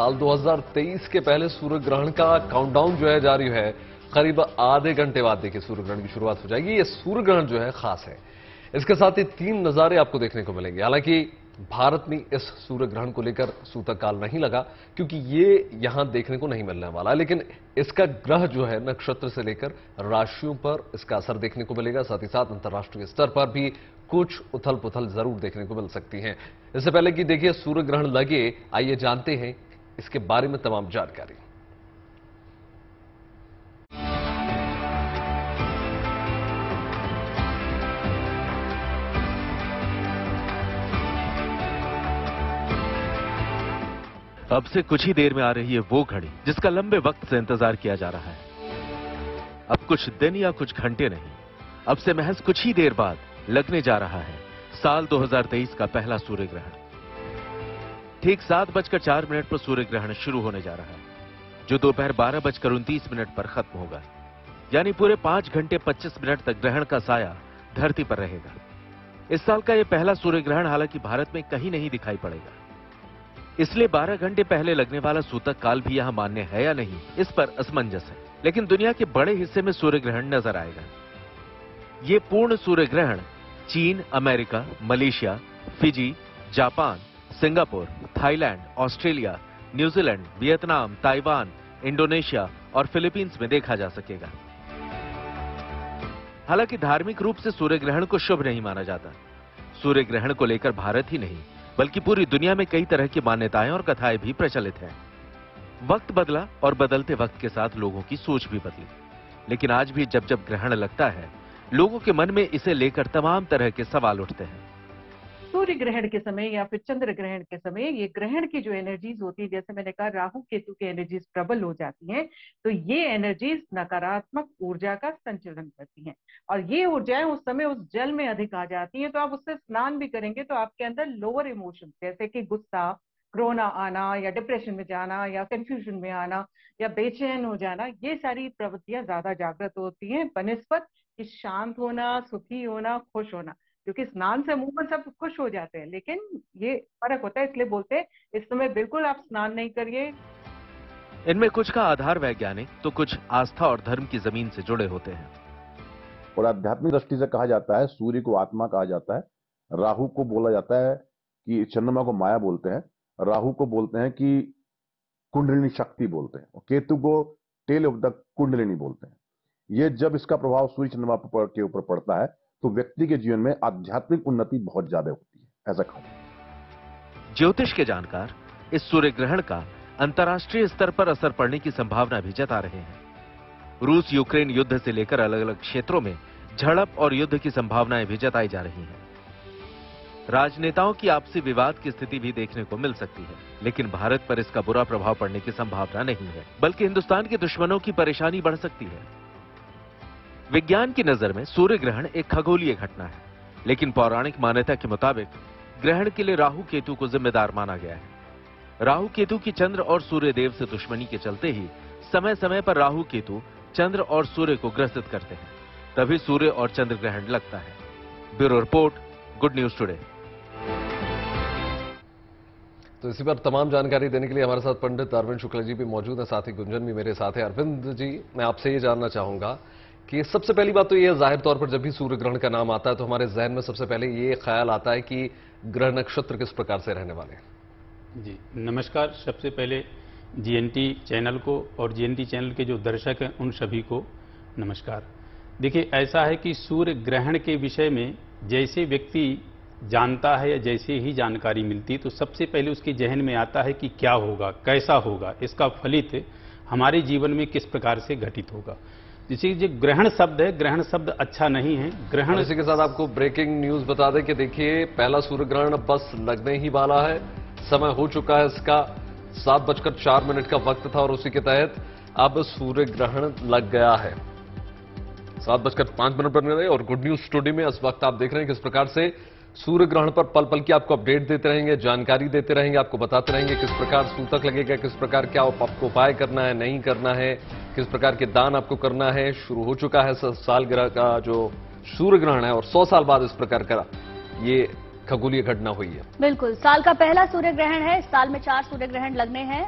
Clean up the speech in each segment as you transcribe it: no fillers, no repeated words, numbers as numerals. साल 2023 के पहले सूर्य ग्रहण का काउंटडाउन जो है जारी है। करीब आधे घंटे बाद देखिए सूर्य ग्रहण की शुरुआत हो जाएगी। ये सूर्य ग्रहण जो है खास है, इसके साथ ही तीन नज़ारे आपको देखने को मिलेंगे। हालांकि भारत में इस सूर्य ग्रहण को लेकर सूतककाल नहीं लगा क्योंकि ये यहां देखने को नहीं मिलने वाला, लेकिन इसका ग्रह जो है नक्षत्र से लेकर राशियों पर इसका असर देखने को मिलेगा। साथ ही साथ अंतर्राष्ट्रीय स्तर पर भी कुछ उथल पुथल जरूर देखने को मिल सकती है। इससे पहले कि देखिए सूर्य ग्रहण लगे, आइए जानते हैं इसके बारे में तमाम जानकारी। अब से कुछ ही देर में आ रही है वो घड़ी जिसका लंबे वक्त से इंतजार किया जा रहा है। अब कुछ दिन या कुछ घंटे नहीं, अब से महज कुछ ही देर बाद लगने जा रहा है साल 2023 का पहला सूर्य ग्रहण। ठीक 7:04 पर सूर्य ग्रहण शुरू होने जा रहा है जो दोपहर 12:29 पर खत्म होगा, यानी पूरे 5 घंटे 25 मिनट तक ग्रहण का साया धरती पर रहेगा। इस साल का यह पहला सूर्य ग्रहण हालांकि भारत में कहीं नहीं दिखाई पड़ेगा, इसलिए 12 घंटे पहले लगने वाला सूतक काल भी यहाँ मान्य है या नहीं, इस पर असमंजस है। लेकिन दुनिया के बड़े हिस्से में सूर्य ग्रहण नजर आएगा। ये पूर्ण सूर्य ग्रहण चीन, America, Malaysia, Fiji, Japan, Singapore, Thailand, Australia, New Zealand, Vietnam, Taiwan, Indonesia और फिलीपींस में देखा जा सकेगा। हालांकि धार्मिक रूप से सूर्य ग्रहण को शुभ नहीं माना जाता। सूर्य ग्रहण को लेकर भारत ही नहीं बल्कि पूरी दुनिया में कई तरह की मान्यताएं और कथाएं भी प्रचलित हैं। वक्त बदला और बदलते वक्त के साथ लोगों की सोच भी बदली, लेकिन आज भी जब जब ग्रहण लगता है लोगों के मन में इसे लेकर तमाम तरह के सवाल उठते हैं। सूर्य ग्रहण के समय या फिर चंद्र ग्रहण के समय ये ग्रहण की जो एनर्जीज होती है, जैसे मैंने कहा राहु केतु की एनर्जीज प्रबल हो जाती हैं, तो ये एनर्जीज नकारात्मक ऊर्जा का संचलन करती हैं और ये ऊर्जाएं उस समय उस जल में अधिक आ जाती हैं। तो आप उससे स्नान भी करेंगे तो आपके अंदर लोअर इमोशन जैसे कि गुस्सा, क्रोना आना या डिप्रेशन में जाना या कंफ्यूजन में आना या बेचैन हो जाना, ये सारी प्रवृत्तियां ज्यादा जागृत होती हैं बनस्पत कि शांत होना, सुखी होना, खुश होना। क्योंकि स्नान से अमूमन सब खुश हो जाते हैं, लेकिन ये फर्क होता है, इसलिए बोलते हैं इस समय बिल्कुल आप स्नान नहीं करिए। इनमें कुछ का आधार वैज्ञानिक तो कुछ आस्था और धर्म की जमीन से जुड़े होते हैं। और आध्यात्मिक दृष्टि से कहा जाता है सूर्य को आत्मा कहा जाता है, राहु को बोला जाता है कि चंद्रमा को माया बोलते हैं, राहु को बोलते हैं कि कुंडलिनी शक्ति बोलते हैं और केतु को टेल ऑफ द कुंडलिनी बोलते हैं। ये जब इसका प्रभाव सूर्य चंद्रमा के ऊपर पड़ता है तो व्यक्ति के जीवन में आध्यात्मिक उन्नति बहुत ज्यादा होती है, ऐसा कहा। ज्योतिष के जानकार इस सूर्य ग्रहण का अंतर्राष्ट्रीय स्तर पर असर पड़ने की संभावना भी जता रहे हैं। रूस यूक्रेन युद्ध से लेकर अलग अलग क्षेत्रों में झड़प और युद्ध की संभावनाएं भी जताई जा रही हैं। राजनेताओं की आपसी विवाद की स्थिति भी देखने को मिल सकती है, लेकिन भारत पर इसका बुरा प्रभाव पड़ने की संभावना नहीं है, बल्कि हिंदुस्तान के दुश्मनों की परेशानी बढ़ सकती है। विज्ञान की नजर में सूर्य ग्रहण एक खगोलीय घटना है, लेकिन पौराणिक मान्यता के मुताबिक ग्रहण के लिए राहु केतु को जिम्मेदार माना गया है। राहु केतु की चंद्र और सूर्य देव से दुश्मनी के चलते ही समय समय पर राहु केतु चंद्र और सूर्य को ग्रसित करते हैं, तभी सूर्य और चंद्र ग्रहण लगता है। Bureau report, good news today. तो इसी पर तमाम जानकारी देने के लिए हमारे साथ पंडित अरविंद शुक्ला जी भी मौजूद है, साथ ही गुंजन भी मेरे साथ है। अरविंद जी, मैं आपसे ये जानना चाहूंगा कि सबसे पहली बात तो ये जाहिर तौर पर जब भी सूर्य ग्रहण का नाम आता है तो हमारे जहन में सबसे पहले ये ख्याल आता है कि ग्रह नक्षत्र किस प्रकार से रहने वाले हैं। जी नमस्कार, सबसे पहले जीएनटी चैनल को और जीएनटी चैनल के जो दर्शक हैं उन सभी को नमस्कार। देखिए ऐसा है कि सूर्य ग्रहण के विषय में जैसे व्यक्ति जानता है या जैसे ही जानकारी मिलती है तो सबसे पहले उसके जहन में आता है कि क्या होगा, कैसा होगा, इसका फलित हमारे जीवन में किस प्रकार से घटित होगा। जैसे जो ग्रहण शब्द है, ग्रहण शब्द अच्छा नहीं है। ग्रहण इसी के साथ आपको ब्रेकिंग न्यूज बता दें कि देखिए पहला सूर्य ग्रहण बस लगने ही वाला है, समय हो चुका है इसका। 7:04 का वक्त था और उसी के तहत अब सूर्य ग्रहण लग गया है। 7:05 पर मिले और गुड न्यूज टुडे में इस वक्त आप देख रहे हैं किस प्रकार से सूर्य ग्रहण पर पल पल की आपको अपडेट देते रहेंगे, जानकारी देते रहेंगे, आपको बताते रहेंगे किस प्रकार सूतक लगेगा, किस प्रकार क्या आपको उपाय करना है, नहीं करना है, किस प्रकार के दान आपको करना है। शुरू हो चुका है साल ग्रह का जो सूर्य ग्रहण है और 100 साल बाद इस प्रकार का ये खगोलीय घटना हुई है। बिल्कुल, साल का पहला सूर्य ग्रहण है। इस साल में 4 सूर्य ग्रहण लगने हैं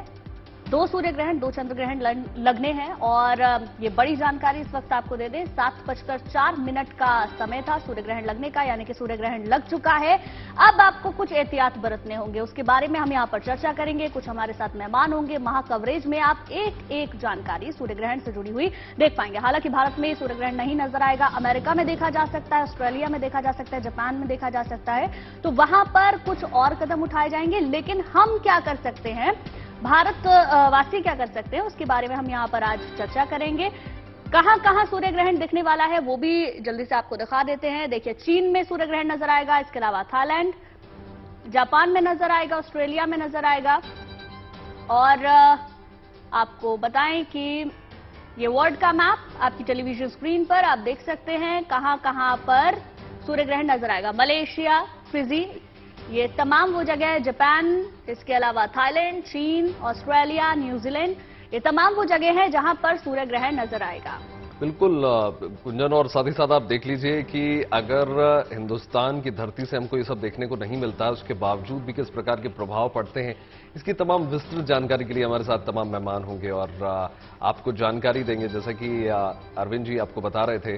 दो सूर्य ग्रहण, दो चंद्र ग्रहण लगने हैं और ये बड़ी जानकारी इस वक्त आपको दे दें। 7:04 का समय था सूर्य ग्रहण लगने का, यानी कि सूर्य ग्रहण लग चुका है। अब आपको कुछ एहतियात बरतने होंगे, उसके बारे में हम यहाँ पर चर्चा करेंगे। कुछ हमारे साथ मेहमान होंगे, महाकवरेज में आप एक एक जानकारी सूर्य ग्रहण से जुड़ी हुई देख पाएंगे। हालांकि भारत में सूर्य ग्रहण नहीं नजर आएगा, अमेरिका में देखा जा सकता है, ऑस्ट्रेलिया में देखा जा सकता है, जापान में देखा जा सकता है, तो वहां पर कुछ और कदम उठाए जाएंगे। लेकिन हम क्या कर सकते हैं, भारतवासी क्या कर सकते हैं, उसके बारे में हम यहाँ पर आज चर्चा करेंगे। कहाँ कहाँ सूर्य ग्रहण दिखने वाला है वो भी जल्दी से आपको दिखा देते हैं। देखिए, चीन में सूर्य ग्रहण नजर आएगा, इसके अलावा थाईलैंड, जापान में नजर आएगा, ऑस्ट्रेलिया में नजर आएगा। और आपको बताएं कि ये वर्ल्ड का मैप आपकी टेलीविजन स्क्रीन पर आप देख सकते हैं, कहाँ कहाँ पर सूर्य ग्रहण नजर आएगा। मलेशिया, फिजी, ये तमाम वो जगह है, जापान, इसके अलावा थाईलैंड, चीन, ऑस्ट्रेलिया, न्यूजीलैंड, ये तमाम वो जगह है जहां पर सूर्य ग्रहण नजर आएगा। बिल्कुल कुंजन, और साथ ही साथ आप देख लीजिए कि अगर हिंदुस्तान की धरती से हमको ये सब देखने को नहीं मिलता, उसके बावजूद भी किस प्रकार के प्रभाव पड़ते हैं, इसकी तमाम विस्तृत जानकारी के लिए हमारे साथ तमाम मेहमान होंगे और आपको जानकारी देंगे। जैसा कि अरविंद जी आपको बता रहे थे,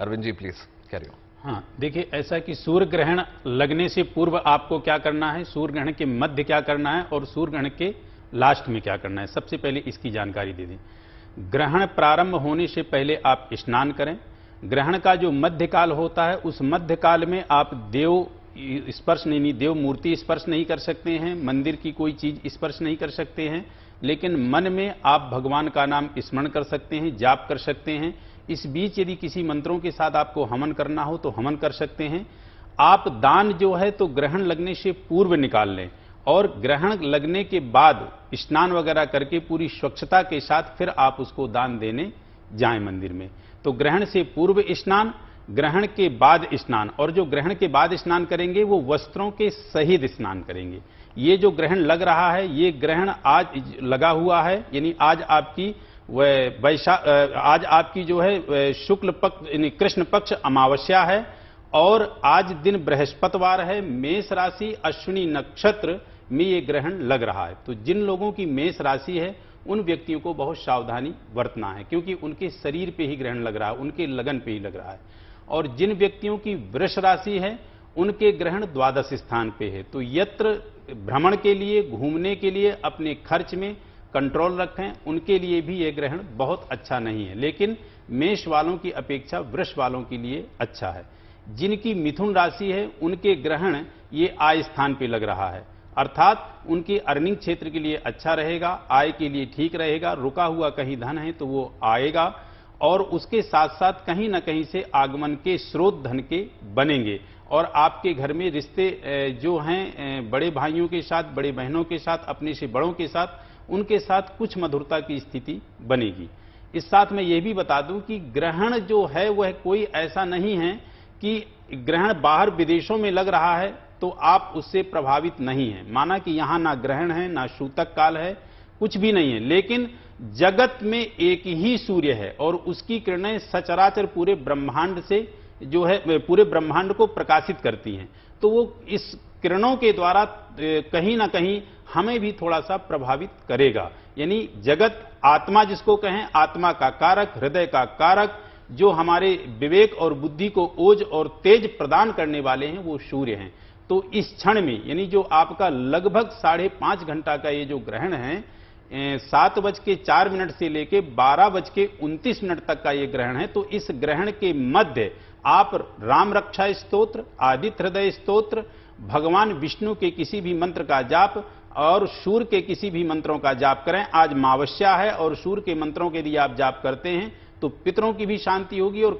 Arvind ji please carry on. हाँ, देखिए ऐसा कि सूर्य ग्रहण लगने से पूर्व आपको क्या करना है, सूर्य ग्रहण के मध्य क्या करना है और सूर्य ग्रहण के लास्ट में क्या करना है, सबसे पहले इसकी जानकारी दे दें। ग्रहण प्रारंभ होने से पहले आप स्नान करें। ग्रहण का जो मध्यकाल होता है, उस मध्यकाल में आप देव मूर्ति स्पर्श नहीं कर सकते हैं, मंदिर की कोई चीज स्पर्श नहीं कर सकते हैं, लेकिन मन में आप भगवान का नाम स्मरण कर सकते हैं, जाप कर सकते हैं। इस बीच यदि किसी मंत्रों के साथ आपको हवन करना हो तो हवन कर सकते हैं। आप दान जो है तो ग्रहण लगने से पूर्व निकाल लें और ग्रहण लगने के बाद स्नान वगैरह करके पूरी स्वच्छता के साथ फिर आप उसको दान देने जाएं मंदिर में। तो ग्रहण से पूर्व स्नान, ग्रहण के बाद स्नान, और जो ग्रहण के बाद स्नान करेंगे वो वस्त्रों के सहित स्नान करेंगे। ये जो ग्रहण लग रहा है, ये ग्रहण आज लगा हुआ है, यानी आज आपकी जो है शुक्ल पक्ष यानी कृष्ण पक्ष अमावस्या है और आज दिन बृहस्पतिवार है। मेष राशि अश्विनी नक्षत्र में ये ग्रहण लग रहा है। तो जिन लोगों की मेष राशि है उन व्यक्तियों को बहुत सावधानी बरतना है, क्योंकि उनके शरीर पे ही ग्रहण लग रहा है, उनके लगन पे ही लग रहा है। और जिन व्यक्तियों की वृष राशि है उनके ग्रहण द्वादश स्थान पे है। तो यत्र भ्रमण के लिए, घूमने के लिए, अपने खर्च में कंट्रोल रखें, उनके लिए भी ये ग्रहण बहुत अच्छा नहीं है, लेकिन मेष वालों की अपेक्षा वृष वालों के लिए अच्छा है। जिनकी मिथुन राशि है उनके ग्रहण ये आय स्थान पे लग रहा है, अर्थात उनके अर्निंग क्षेत्र के लिए अच्छा रहेगा, आय के लिए ठीक रहेगा। रुका हुआ कहीं धन है तो वो आएगा और उसके साथ साथ कहीं ना कहीं से आगमन के स्रोत धन के बनेंगे। और आपके घर में रिश्ते जो हैं, बड़े भाइयों के साथ, बड़े बहनों के साथ, अपने से बड़ों के साथ, उनके साथ कुछ मधुरता की स्थिति बनेगी। इस साथ में यह भी बता दूं कि ग्रहण जो है वह कोई ऐसा नहीं है कि ग्रहण बाहर विदेशों में लग रहा है तो आप उससे प्रभावित नहीं हैं। माना कि यहाँ ना ग्रहण है, ना सूतक काल है, कुछ भी नहीं है, लेकिन जगत में एक ही सूर्य है और उसकी किरणें सचराचर पूरे ब्रह्मांड से जो है पूरे ब्रह्मांड को प्रकाशित करती हैं। तो वो इस किरणों के द्वारा कहीं ना कहीं हमें भी थोड़ा सा प्रभावित करेगा। यानी जगत, आत्मा जिसको कहें, आत्मा का कारक, हृदय का कारक, जो हमारे विवेक और बुद्धि को ओज और तेज प्रदान करने वाले हैं वो सूर्य हैं। तो इस क्षण में यानी जो आपका लगभग 5.5 घंटा का ये जो ग्रहण है, 7:04 से लेके 12:29 तक का ये ग्रहण है, तो इस ग्रहण के मध्य आप राम रक्षा स्तोत्र, आदित्य हृदय स्तोत्र, भगवान विष्णु के किसी भी मंत्र का जाप और सूर्य के किसी भी मंत्रों का जाप करें। आज अमावस्या है और सूर्य के मंत्रों के यदि आप जाप करते हैं तो पितरों की भी शांति होगी। और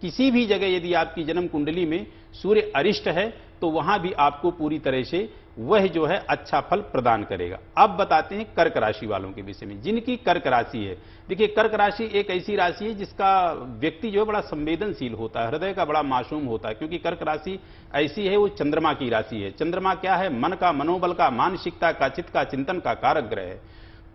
किसी भी जगह यदि आपकी जन्म कुंडली में सूर्य अरिष्ट है तो वहां भी आपको पूरी तरह से वह जो है अच्छा फल प्रदान करेगा। अब बताते हैं कर्क राशि वालों के विषय में। जिनकी कर्क राशि है, देखिए कर्क राशि एक ऐसी राशि है जिसका व्यक्ति जो है बड़ा संवेदनशील होता है, हृदय का बड़ा मासूम होता है, क्योंकि कर्क राशि ऐसी है वो चंद्रमा की राशि है। चंद्रमा क्या है, मन का, मनोबल का, मानसिकता का, चित्त का, चिंतन का कारक ग्रह है।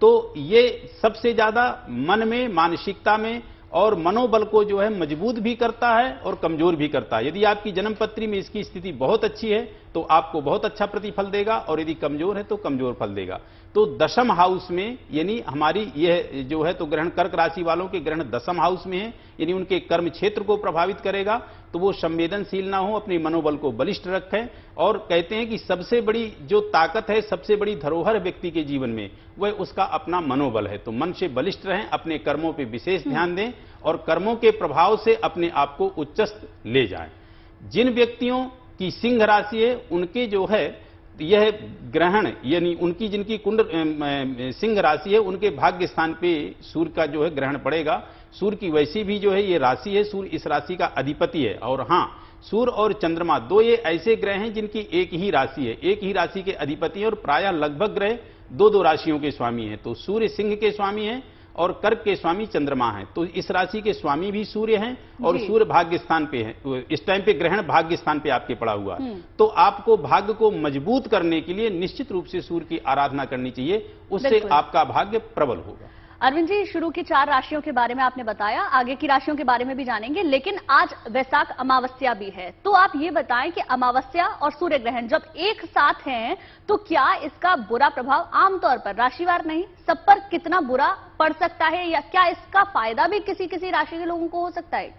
तो ये सबसे ज्यादा मन में, मानसिकता में और मनोबल को जो है मजबूत भी करता है और कमजोर भी करता है। यदि आपकी जन्मपत्री में इसकी स्थिति बहुत अच्छी है तो आपको बहुत अच्छा प्रतिफल देगा और यदि कमजोर है तो कमजोर फल देगा। तो दशम हाउस में यानी हमारी यह जो है तो ग्रहण कर्क राशि वालों के ग्रहण दशम हाउस में है, यानी उनके कर्म क्षेत्र को प्रभावित करेगा। तो वो संवेदनशील ना हो, अपने मनोबल को बलिष्ठ रखें। और कहते हैं कि सबसे बड़ी जो ताकत है, सबसे बड़ी धरोहर व्यक्ति के जीवन में वह उसका अपना मनोबल है। तो मन से बलिष्ठ रहें, अपने कर्मों पर विशेष ध्यान दें और कर्मों के प्रभाव से अपने आप को उच्चस्थ ले जाएं। जिन व्यक्तियों की सिंह राशि है उनके जो है यह ग्रहण यानी उनकी जिनकी कुंड सिंह राशि है उनके भाग्य स्थान पे सूर्य का जो है ग्रहण पड़ेगा। सूर्य की वैसी भी जो है ये राशि है, सूर्य इस राशि का अधिपति है। और हाँ, सूर्य और चंद्रमा दो ये ऐसे ग्रह हैं जिनकी एक ही राशि है, एक ही राशि के अधिपति हैं और प्रायः लगभग ग्रह दो दो राशियों के स्वामी हैं। तो सूर्य सिंह के स्वामी हैं और कर्क के स्वामी चंद्रमा हैं। तो इस राशि के स्वामी भी सूर्य हैं और सूर्य भाग्य स्थान पे हैं। इस टाइम पे ग्रहण भाग्य स्थान पे आपके पड़ा हुआ है। तो आपको भाग्य को मजबूत करने के लिए निश्चित रूप से सूर्य की आराधना करनी चाहिए, उससे आपका भाग्य प्रबल होगा। अरविंद जी, शुरू की चार राशियों के बारे में आपने बताया, आगे की राशियों के बारे में भी जानेंगे, लेकिन आज वैशाख अमावस्या भी है। तो आप ये बताएं कि अमावस्या और सूर्य ग्रहण जब एक साथ हैं तो क्या इसका बुरा प्रभाव आमतौर पर, राशिवार नहीं, सब पर कितना बुरा पड़ सकता है, या क्या इसका फायदा भी किसी किसी राशि के लोगों को हो सकता है?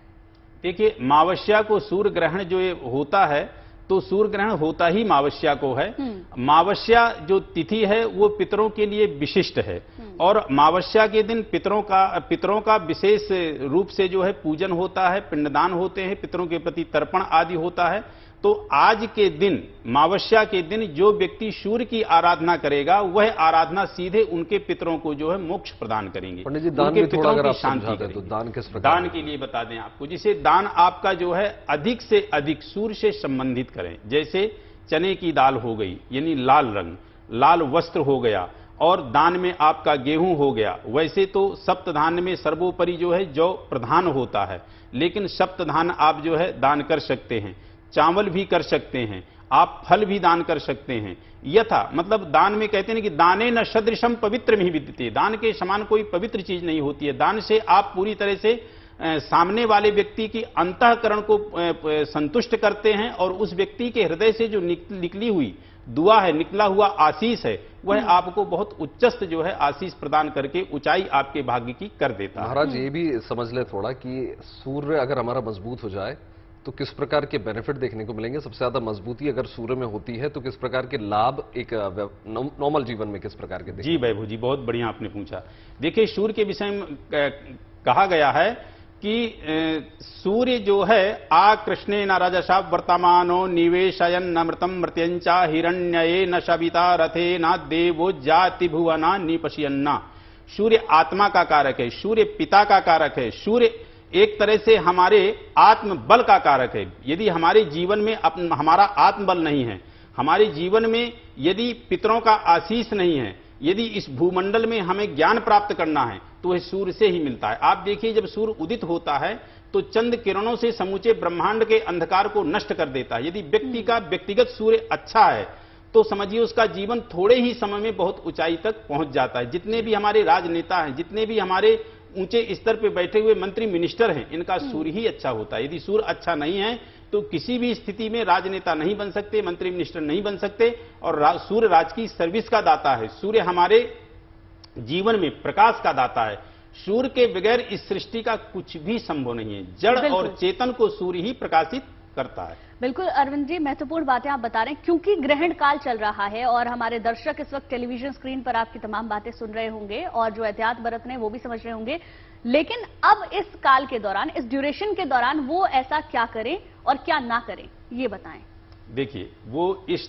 देखिए, अमावस्या को सूर्य ग्रहण जो होता है, तो सूर्य ग्रहण होता ही अमावस्या को है। अमावस्या जो तिथि है वो पितरों के लिए विशिष्ट है और अमावस्या के दिन पितरों का विशेष रूप से जो है पूजन होता है, पिंडदान होते हैं, पितरों के प्रति तर्पण आदि होता है। तो आज के दिन अमावस्या के दिन जो व्यक्ति सूर्य की आराधना करेगा वह आराधना सीधे उनके पितरों को जो है मोक्ष प्रदान करेंगे। पंडित जी, दान में थोड़ा अगर आप समझा दें तो दान किस प्रकार? दान के लिए बता दें आपको, जिसे दान आपका जो है अधिक से अधिक सूर्य से संबंधित करें। जैसे चने की दाल हो गई यानी लाल रंग, लाल वस्त्र हो गया, और दान में आपका गेहूं हो गया। वैसे तो सप्तधान में सर्वोपरि जो है जौ प्रधान होता है, लेकिन सप्तधान आप जो है दान कर सकते हैं, चावल भी कर सकते हैं, आप फल भी दान कर सकते हैं। यथा मतलब दान में कहते हैं कि दाने न सदृशम पवित्र में ही विद्यते, दान के समान कोई पवित्र चीज नहीं होती है। दान से आप पूरी तरह से सामने वाले व्यक्ति की अंतःकरण को संतुष्ट करते हैं और उस व्यक्ति के हृदय से जो निकली हुई दुआ है, निकला हुआ आशीष है, वह आपको बहुत उच्चस्त जो है आशीष प्रदान करके ऊंचाई आपके भाग्य की कर देता है। महाराज, ये भी समझ ले थोड़ा कि सूर्य अगर हमारा मजबूत हो जाए तो किस प्रकार के बेनिफिट देखने को मिलेंगे? सबसे ज्यादा मजबूती अगर सूर्य में होती है तो किस प्रकार के लाभ एक नॉर्मल जीवन में किस प्रकार के देखें? जी वैभव जी, बहुत बढ़िया आपने पूछा। देखिए, सूर्य के विषय में कहा गया है कि सूर्य जो है आकृष्णे न राजा साहब वर्तमानो निवेशयन नमृतम मृत्यंचा हिरण्य न शविता रथे न देवो जाति भुवना निपश्यन्ना। सूर्य आत्मा का कारक है, सूर्य पिता का कारक है, सूर्य एक तरह से हमारे आत्मबल का कारक है। यदि हमारे जीवन में हमारा आत्मबल नहीं है, हमारे जीवन में यदि पितरों का आशीष नहीं है, यदि इस भूमंडल में हमें ज्ञान प्राप्त करना है तो वह सूर्य से ही मिलता है। आप देखिए, जब सूर्य उदित होता है तो चंद किरणों से समूचे ब्रह्मांड के अंधकार को नष्ट कर देता है। यदि व्यक्ति का व्यक्तिगत सूर्य अच्छा है तो समझिए उसका जीवन थोड़े ही समय में बहुत ऊंचाई तक पहुंच जाता है। जितने भी हमारे राजनेता हैं, जितने भी हमारे ऊंचे स्तर पे बैठे हुए मंत्री मिनिस्टर हैं, इनका सूर्य ही अच्छा होता है। यदि सूर्य अच्छा नहीं है तो किसी भी स्थिति में राजनेता नहीं बन सकते, मंत्री मिनिस्टर नहीं बन सकते। और सूर्य राज की सर्विस का दाता है, सूर्य हमारे जीवन में प्रकाश का दाता है। सूर्य के बगैर इस सृष्टि का कुछ भी संभव नहीं है। जड़ और चेतन को सूर्य ही प्रकाशित करता है। बिल्कुल अरविंद जी, महत्वपूर्ण बातें आप बता रहे हैं। क्योंकि ग्रहण काल चल रहा है और हमारे दर्शक इस वक्त टेलीविजन स्क्रीन पर आपकी तमाम बातें सुन रहे होंगे और जो एहतियात बरत रहे हैं वो भी समझ रहे होंगे, लेकिन अब इस काल के दौरान, इस ड्यूरेशन के दौरान वो ऐसा क्या करें और क्या ना करें, ये बताएं। देखिए, वो इस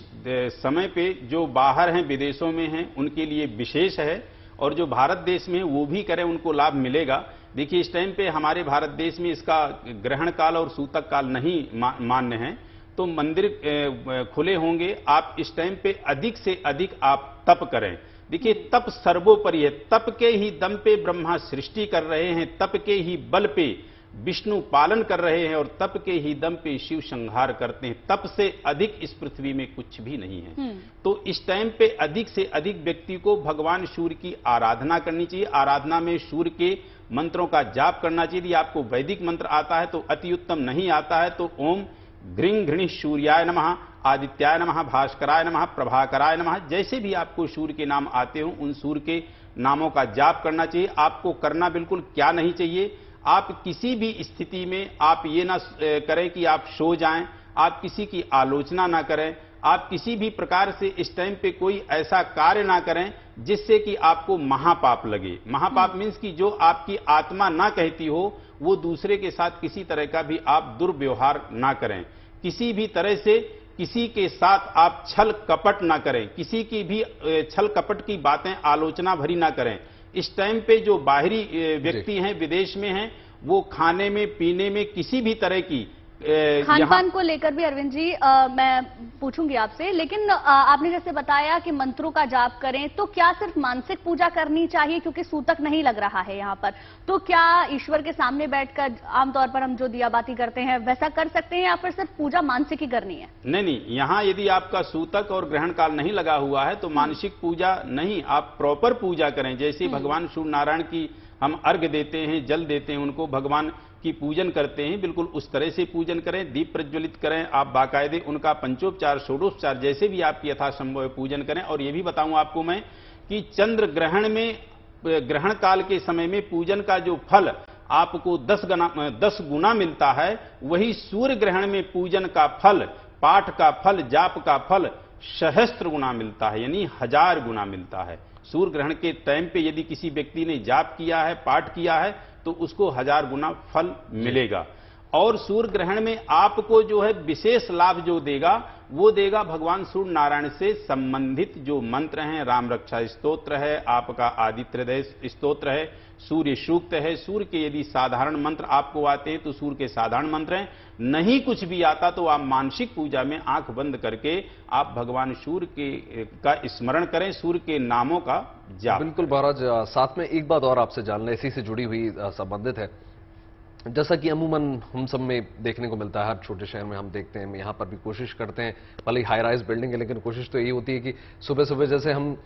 समय पे जो बाहर हैं, विदेशों में हैं, उनके लिए विशेष है, और जो भारत देश में वो भी करें, उनको लाभ मिलेगा। देखिए, इस टाइम पे हमारे भारत देश में इसका ग्रहण काल और सूतक काल नहीं मान्य है, तो मंदिर खुले होंगे। आप इस टाइम पे अधिक से अधिक आप तप करें। देखिए, तप सर्वोपरि है, तप के ही दम पे ब्रह्मा सृष्टि कर रहे हैं, तप के ही बल पे विष्णु पालन कर रहे हैं, और तप के ही दम पे शिव संहार करते हैं। तप से अधिक इस पृथ्वी में कुछ भी नहीं है। तो इस टाइम पे अधिक से अधिक व्यक्ति को भगवान सूर्य की आराधना करनी चाहिए। आराधना में सूर्य के मंत्रों का जाप करना चाहिए। यदि आपको वैदिक मंत्र आता है तो अति उत्तम, नहीं आता है तो ओम ग्रीं घृणी सूर्याय नमः। आदित्याय नमः, भास्कराय नमः, प्रभाकराय नमः, जैसे भी आपको सूर्य के नाम आते हो उन सूर्य के नामों का जाप करना चाहिए। आपको करना बिल्कुल क्या नहीं चाहिए, आप किसी भी स्थिति में आप ये ना करें कि आप सो जाएं, आप किसी की आलोचना ना करें, आप किसी भी प्रकार से इस टाइम पे कोई ऐसा कार्य ना करें जिससे कि आपको महापाप लगे। महापाप मीन्स कि जो आपकी आत्मा ना कहती हो वो दूसरे के साथ किसी तरह का भी आप दुर्व्यवहार ना करें, किसी भी तरह से किसी के साथ आप छल कपट ना करें, किसी की भी छल कपट की बातें आलोचना भरी ना करें। इस टाइम पे जो बाहरी व्यक्ति हैं, विदेश में हैं, वो खाने में पीने में किसी भी तरह की खानपान को लेकर भी अरविंद जी मैं पूछूंगी आपसे, लेकिन आपने जैसे बताया कि मंत्रों का जाप करें, तो क्या सिर्फ मानसिक पूजा करनी चाहिए? क्योंकि सूतक नहीं लग रहा है यहाँ पर, तो क्या ईश्वर के सामने बैठकर आमतौर पर हम जो दियाबाती करते हैं वैसा कर सकते हैं या फिर सिर्फ पूजा मानसिक ही करनी है? नहीं नहीं, यहाँ यदि आपका सूतक और ग्रहण काल नहीं लगा हुआ है तो मानसिक पूजा नहीं, आप प्रॉपर पूजा करें। जैसे भगवान सूर्य नारायण की हम अर्घ्य देते हैं, जल देते हैं, उनको भगवान की पूजन करते हैं, बिल्कुल उस तरह से पूजन करें, दीप प्रज्वलित करें, आप बाकायदे उनका पंचोपचार षोडोपचार जैसे भी आपकी यथासंभव पूजन करें। और ये भी बताऊं आपको मैं कि चंद्र ग्रहण में, ग्रहण काल के समय में पूजन का जो फल आपको 10 गुना मिलता है, वही सूर्य ग्रहण में पूजन का फल, पाठ का फल, जाप का फल 1000 गुना मिलता है, यानी 1000 गुना मिलता है। सूर्य ग्रहण के टाइम पे यदि किसी व्यक्ति ने जाप किया है, पाठ किया है, तो उसको 1000 गुना फल मिलेगा। और सूर्य ग्रहण में आपको जो है विशेष लाभ जो देगा वो देगा भगवान सूर्य नारायण से संबंधित जो मंत्र हैं, राम रक्षा स्तोत्र है, आपका आदित्य हृदय स्तोत्र है, सूर्य सूक्त है। सूर्य के यदि साधारण मंत्र आपको आते हैं तो सूर्य के साधारण मंत्र हैं, नहीं कुछ भी आता तो आप मानसिक पूजा में आंख बंद करके आप भगवान सूर्य का स्मरण करें, सूर्य के नामों का जाप। बिल्कुल महाराज, साथ में एक बात और आपसे जानना इसी से जुड़ी हुई संबंधित है। जैसा कि अमूमन हम सब में देखने को मिलता है, हर छोटे शहर में हम देखते हैं, यहाँ पर भी कोशिश करते हैं, भले हाई राइज बिल्डिंग है लेकिन कोशिश तो यही होती है कि सुबह सुबह जैसे हम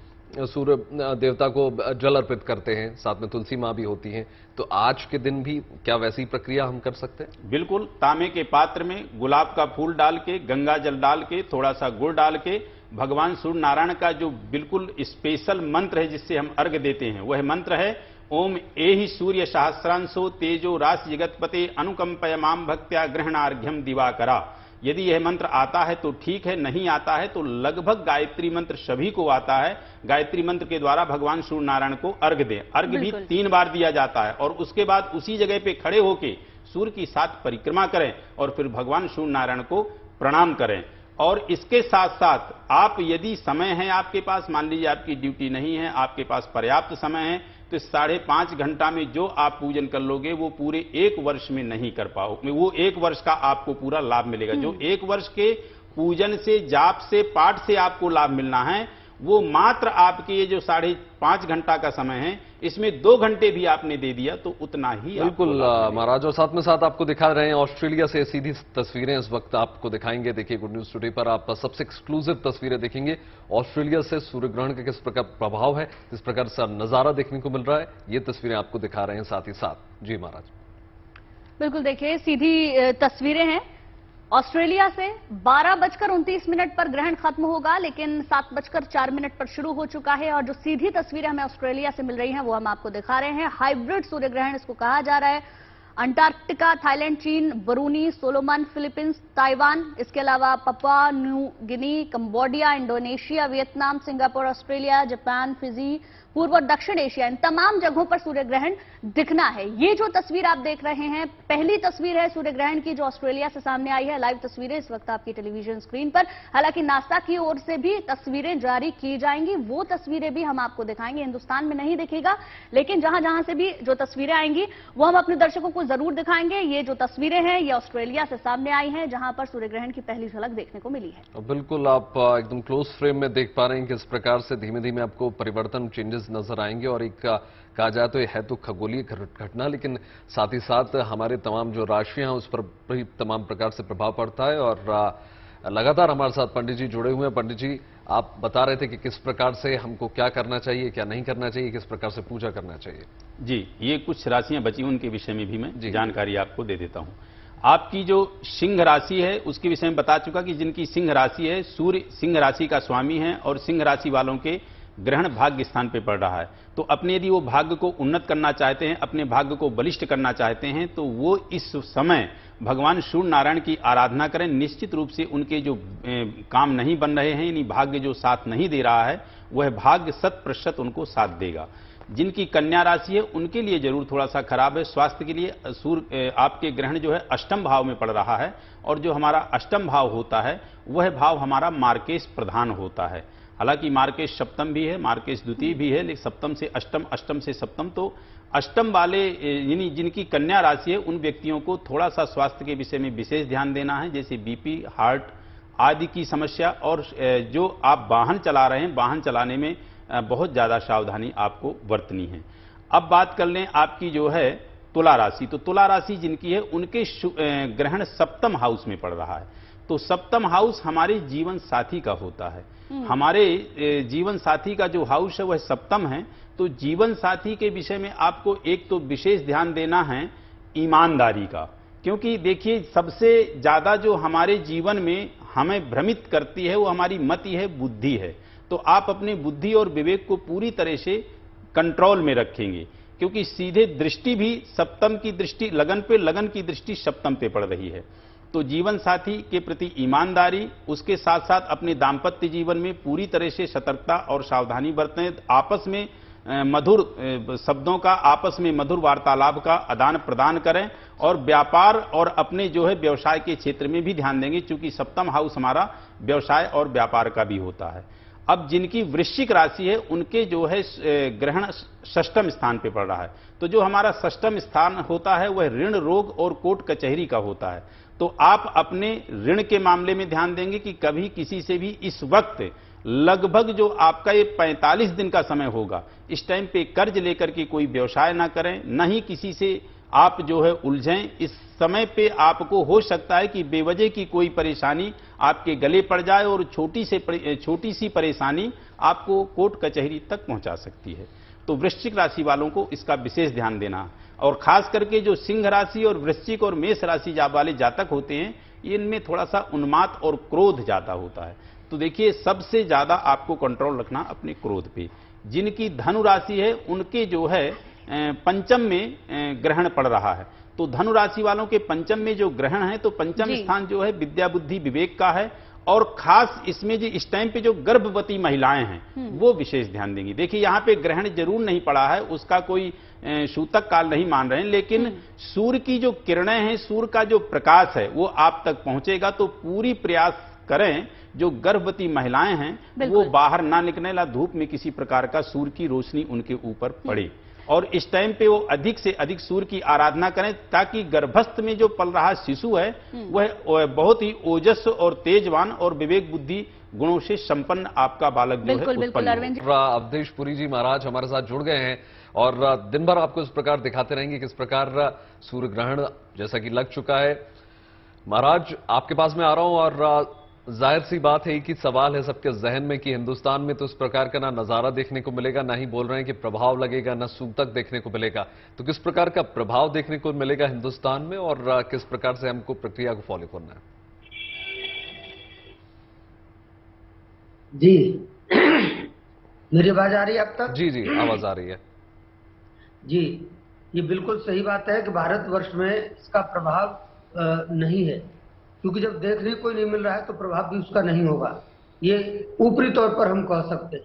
सूर्य देवता को जल अर्पित करते हैं, साथ में तुलसी माँ भी होती हैं, तो आज के दिन भी क्या वैसी प्रक्रिया हम कर सकते हैं? बिल्कुल, तांबे के पात्र में गुलाब का फूल डाल के, गंगा जल डाल के, थोड़ा सा गुड़ डाल के भगवान सूर्य नारायण का जो बिल्कुल स्पेशल मंत्र है जिससे हम अर्घ्य देते हैं, वह मंत्र है ओम एहि सूर्य सहस्रांशो तेजो रास जगतपते अनुकंपय माम भक्त्या ग्रहणार्घ्यम दिवाकरा। यदि यह मंत्र आता है तो ठीक है, नहीं आता है तो लगभग गायत्री मंत्र सभी को आता है, गायत्री मंत्र के द्वारा भगवान सूर्य नारायण को अर्घ्य दें। अर्घ्य भी 3 बार दिया जाता है और उसके बाद उसी जगह पे खड़े होके सूर्य की 7 परिक्रमा करें और फिर भगवान सूर्य नारायण को प्रणाम करें। और इसके साथ साथ आप यदि समय है आपके पास, मान लीजिए आपकी ड्यूटी नहीं है, आपके पास पर्याप्त समय है, तो 5.5 घंटा में जो आप पूजन कर लोगे वो पूरे 1 वर्ष में नहीं कर पाओगे, वो 1 वर्ष का आपको पूरा लाभ मिलेगा। जो 1 वर्ष के पूजन से, जाप से, पाठ से आपको लाभ मिलना है, वो मात्र आपके ये जो 5.5 घंटा का समय है इसमें 2 घंटे भी आपने दे दिया तो उतना ही। बिल्कुल महाराज, और साथ में साथ आपको दिखा रहे हैं ऑस्ट्रेलिया से सीधी तस्वीरें इस वक्त आपको दिखाएंगे। देखिए गुड न्यूज टुडे पर आप सबसे एक्सक्लूसिव तस्वीरें देखेंगे, ऑस्ट्रेलिया से सूर्य ग्रहण का किस प्रकार प्रभाव है, किस प्रकार सा नजारा देखने को मिल रहा है, ये तस्वीरें आपको दिखा रहे हैं साथ ही साथ। जी महाराज, बिल्कुल देखिए सीधी तस्वीरें हैं ऑस्ट्रेलिया से। 12:29 पर ग्रहण खत्म होगा लेकिन 7:04 पर शुरू हो चुका है और जो सीधी तस्वीरें हमें ऑस्ट्रेलिया से मिल रही हैं वो हम आपको दिखा रहे हैं। हाइब्रिड सूर्य ग्रहण इसको कहा जा रहा है। अंटार्कटिका, थाईलैंड, चीन, बरूनी, सोलोमन, फिलीपींस, ताइवान, इसके अलावा Papua New Guinea, Cambodia, Indonesia, Vietnam, Singapore, Australia, Japan, Fiji, पूर्व और दक्षिण एशिया, इन तमाम जगहों पर सूर्य ग्रहण दिखना है। ये जो तस्वीर आप देख रहे हैं पहली तस्वीर है सूर्य ग्रहण की जो ऑस्ट्रेलिया से सामने आई है। लाइव तस्वीरें इस वक्त आपकी टेलीविजन स्क्रीन पर, हालांकि नासा की ओर से भी तस्वीरें जारी की जाएंगी, वो तस्वीरें भी हम आपको दिखाएंगे। हिंदुस्तान में नहीं दिखेगा लेकिन जहां जहां से भी जो तस्वीरें आएंगी वो हम अपने दर्शकों को जरूर दिखाएंगे। ये जो तस्वीरें हैं ये ऑस्ट्रेलिया से सामने आई हैं जहां पर सूर्य ग्रहण की पहली झलक देखने को मिली है। बिल्कुल आप एकदम क्लोज फ्रेम में देख पा रहे हैं किस प्रकार से धीमे धीमे आपको परिवर्तन, चेंजेस नजर आएंगे। और एक कहा जाए तो यह है तो खगोलीय घटना लेकिन साथ ही साथ हमारे तमाम जो राशियां हैं उस पर भी तमाम प्रकार से प्रभाव पड़ता है। और लगातार हमारे साथ पंडित जी जुड़े हुए हैं। पंडित जी, आप बता रहे थे कि किस प्रकार से हमको क्या करना चाहिए, क्या नहीं करना चाहिए, किस प्रकार से पूजा करना चाहिए। जी, ये कुछ राशियां बची उनके विषय में भी मैं जानकारी आपको दे देता हूं। आपकी जो सिंह राशि है उसके विषय में बता चुका कि जिनकी सिंह राशि है, सूर्य सिंह राशि का स्वामी है और सिंह राशि वालों के ग्रहण भाग्य स्थान पे पड़ रहा है। तो अपने यदि वो भाग्य को उन्नत करना चाहते हैं, अपने भाग्य को बलिष्ठ करना चाहते हैं, तो वो इस समय भगवान सूर्य नारायण की आराधना करें। निश्चित रूप से उनके जो काम नहीं बन रहे हैं, यानी भाग्य जो साथ नहीं दे रहा है, वह भाग्य 100% उनको साथ देगा। जिनकी कन्या राशि है उनके लिए जरूर थोड़ा सा खराब है। स्वास्थ्य के लिए सूर्य आपके ग्रहण जो है अष्टम भाव में पड़ रहा है, और जो हमारा अष्टम भाव होता है वह भाव हमारा मार्केश प्रधान होता है। हालांकि मार्केश सप्तम भी है, मार्केश द्वितीय भी है, लेकिन सप्तम से अष्टम, अष्टम से सप्तम। तो अष्टम वाले यानी जिनकी कन्या राशि है उन व्यक्तियों को थोड़ा सा स्वास्थ्य के विषय में विशेष ध्यान देना है, जैसे बीपी, हार्ट आदि की समस्या। और जो आप वाहन चला रहे हैं, वाहन चलाने में बहुत ज़्यादा सावधानी आपको बरतनी है। अब बात कर लें आपकी जो है तुला राशि। तो तुला राशि जिनकी है उनके ग्रहण सप्तम हाउस में पड़ रहा है। तो सप्तम हाउस हमारे जीवन साथी का होता है। हमारे जीवन साथी का जो हाउस है वह सप्तम है। तो जीवन साथी के विषय में आपको एक तो विशेष ध्यान देना है ईमानदारी का, क्योंकि देखिए सबसे ज्यादा जो हमारे जीवन में हमें भ्रमित करती है वो हमारी मति है, बुद्धि है। तो आप अपने बुद्धि और विवेक को पूरी तरह से कंट्रोल में रखेंगे, क्योंकि सीधे दृष्टि भी सप्तम की दृष्टि लगन पे, लगन की दृष्टि सप्तम पे पड़ रही है। तो जीवन साथी के प्रति ईमानदारी, उसके साथ साथ अपने दाम्पत्य जीवन में पूरी तरह से सतर्कता और सावधानी बरतें। आपस में मधुर शब्दों का, आपस में मधुर वार्तालाप का आदान प्रदान करें, और व्यापार और अपने जो है व्यवसाय के क्षेत्र में भी ध्यान देंगे, क्योंकि सप्तम हाउस हमारा व्यवसाय और व्यापार का भी होता है। अब जिनकी वृश्चिक राशि है उनके जो है ग्रहण षष्ठम स्थान पे पड़ रहा है। तो जो हमारा षष्ठम स्थान होता है वह ऋण, रोग और कोर्ट कचहरी का होता है। तो आप अपने ऋण के मामले में ध्यान देंगे कि कभी किसी से भी इस वक्त लगभग जो आपका ये 45 दिन का समय होगा, इस टाइम पे कर्ज लेकर के कोई व्यवसाय ना करें, न ही किसी से आप जो है उलझें। इस समय पे आपको हो सकता है कि बेवजह की कोई परेशानी आपके गले पड़ जाए, और छोटी सी परेशानी आपको कोर्ट कचहरी तक पहुंचा सकती है। तो वृश्चिक राशि वालों को इसका विशेष ध्यान देना। और खास करके जो सिंह राशि और वृश्चिक और मेष राशि वाले जातक होते हैं, इनमें थोड़ा सा उन्माद और क्रोध ज्यादा होता है। तो देखिए सबसे ज्यादा आपको कंट्रोल रखना अपने क्रोध पे। जिनकी धनु राशि है उनके जो है पंचम में ग्रहण पड़ रहा है। तो धनु राशि वालों के पंचम में जो ग्रहण है, तो पंचम स्थान जो है विद्या, बुद्धि, विवेक का है। और खास इसमें जो इस टाइम पे जो गर्भवती महिलाएं हैं वो विशेष ध्यान देंगी। देखिए यहाँ पे ग्रहण जरूर नहीं पड़ा है, उसका कोई सूतक काल नहीं मान रहे हैं, लेकिन सूर्य की जो किरणें हैं, सूर्य का जो प्रकाश है वो आप तक पहुंचेगा। तो पूरी प्रयास करें जो गर्भवती महिलाएं हैं वो बाहर ना निकलें, ला धूप में किसी प्रकार का सूर्य की रोशनी उनके ऊपर पड़े, और इस टाइम पे वो अधिक से अधिक सूर्य की आराधना करें, ताकि गर्भस्थ में जो पल रहा शिशु है वह बहुत ही ओजस्व और तेजवान और विवेक बुद्धि गुणों से संपन्न आपका बालक जो है उत्पन्न हो। अवधेश पुरी जी महाराज हमारे साथ जुड़ गए हैं, और दिन भर आपको इस प्रकार दिखाते रहेंगे किस प्रकार सूर्य ग्रहण जैसा कि लग चुका है। महाराज आपके पास मैं आ रहा हूं, और जाहिर सी बात है कि सवाल है सबके जहन में कि हिंदुस्तान में तो इस प्रकार का ना नजारा देखने को मिलेगा, ना ही बोल रहे हैं कि प्रभाव लगेगा, ना सूतक देखने को मिलेगा। तो किस प्रकार का प्रभाव देखने को मिलेगा हिंदुस्तान में, और किस प्रकार से हमको प्रक्रिया को फॉलो करना है? जी मेरी आवाज आ रही है अब तक? जी जी आवाज आ रही है जी। ये बिल्कुल सही बात है कि भारतवर्ष में इसका प्रभाव नहीं है, क्योंकि जब देखने को नहीं मिल रहा है तो प्रभाव भी उसका नहीं होगा, ये ऊपरी तौर पर हम कह सकते हैं।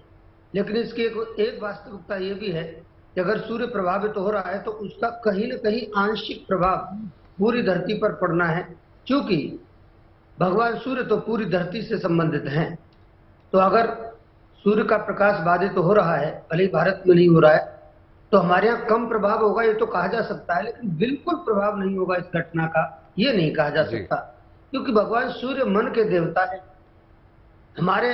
लेकिन इसकी एक वास्तविकता ये भी है कि अगर सूर्य प्रभावित हो रहा है तो उसका कहीं ना कहीं आंशिक प्रभाव पूरी धरती पर पड़ना है, क्योंकि भगवान सूर्य तो पूरी धरती से संबंधित हैं। तो अगर सूर्य का प्रकाश बाधित तो हो रहा है, भले ही भारत में नहीं हो रहा है, तो हमारे यहाँ कम प्रभाव होगा ये तो कहा जा सकता है, लेकिन बिल्कुल प्रभाव नहीं होगा इस घटना का ये नहीं कहा जा सकता, क्योंकि भगवान सूर्य मन के देवता है, हमारे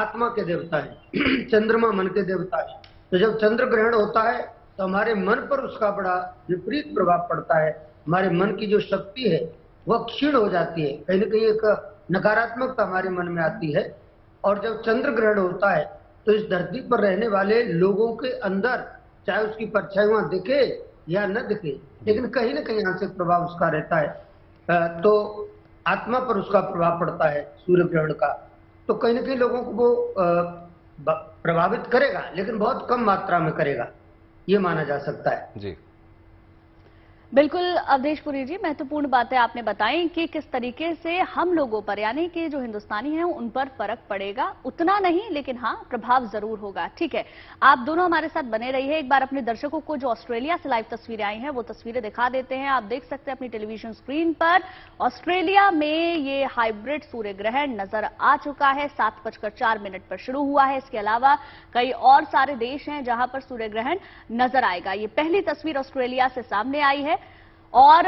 आत्मा के देवता है, चंद्रमा मन के देवता है। तो जब चंद्र ग्रहण होता है तो हमारे मन पर उसका बड़ा विपरीत प्रभाव पड़ता है, हमारे मन की जो शक्ति है वह क्षीण हो जाती है, कहीं ना कहीं एक नकारात्मकता हमारे मन में आती है। और जब चंद्र ग्रहण होता है तो इस धरती पर रहने वाले लोगों के अंदर चाहे उसकी परछाई वहां दिखे या न दिखे, लेकिन कहीं ना कहीं आंशिक प्रभाव उसका रहता है। तो आत्मा पर उसका प्रभाव पड़ता है सूर्य ग्रहण का, तो कहीं ना कहीं लोगों को वो प्रभावित करेगा, लेकिन बहुत कम मात्रा में करेगा, ये माना जा सकता है। जी बिल्कुल अवधेश पुरी जी, महत्वपूर्ण बातें आपने बताई कि किस तरीके से हम लोगों पर, यानी कि जो हिंदुस्तानी हैं उन पर फर्क पड़ेगा, उतना नहीं लेकिन हाँ प्रभाव जरूर होगा। ठीक है, आप दोनों हमारे साथ बने रहिए। एक बार अपने दर्शकों को जो ऑस्ट्रेलिया से लाइव तस्वीरें आई हैं वो तस्वीरें दिखा देते हैं। आप देख सकते हैं अपनी टेलीविजन स्क्रीन पर ऑस्ट्रेलिया में ये हाइब्रिड सूर्य ग्रहण नजर आ चुका है, 7:04 पर शुरू हुआ है। इसके अलावा कई और सारे देश हैं जहां पर सूर्य ग्रहण नजर आएगा। ये पहली तस्वीर ऑस्ट्रेलिया से सामने आई है और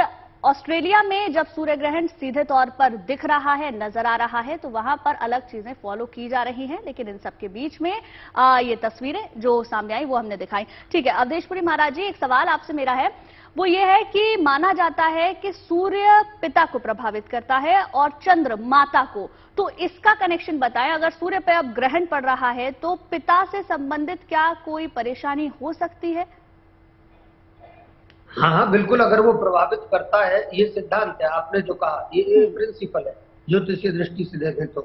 ऑस्ट्रेलिया में जब सूर्य ग्रहण सीधे तौर पर दिख रहा है, नजर आ रहा है, तो वहां पर अलग चीजें फॉलो की जा रही हैं, लेकिन इन सबके बीच में ये तस्वीरें जो सामने आई वो हमने दिखाई। ठीक है अवधेशपुरी महाराज जी, एक सवाल आपसे मेरा है वो ये है कि माना जाता है कि सूर्य पिता को प्रभावित करता है और चंद्र माता को, तो इसका कनेक्शन बताएं। अगर सूर्य पर अब ग्रहण पड़ रहा है तो पिता से संबंधित क्या कोई परेशानी हो सकती है? हाँ बिल्कुल, अगर वो प्रभावित करता है, ये सिद्धांत है आपने जो कहा, ये प्रिंसिपल है ज्योतिषीय दृष्टि से देखें तो।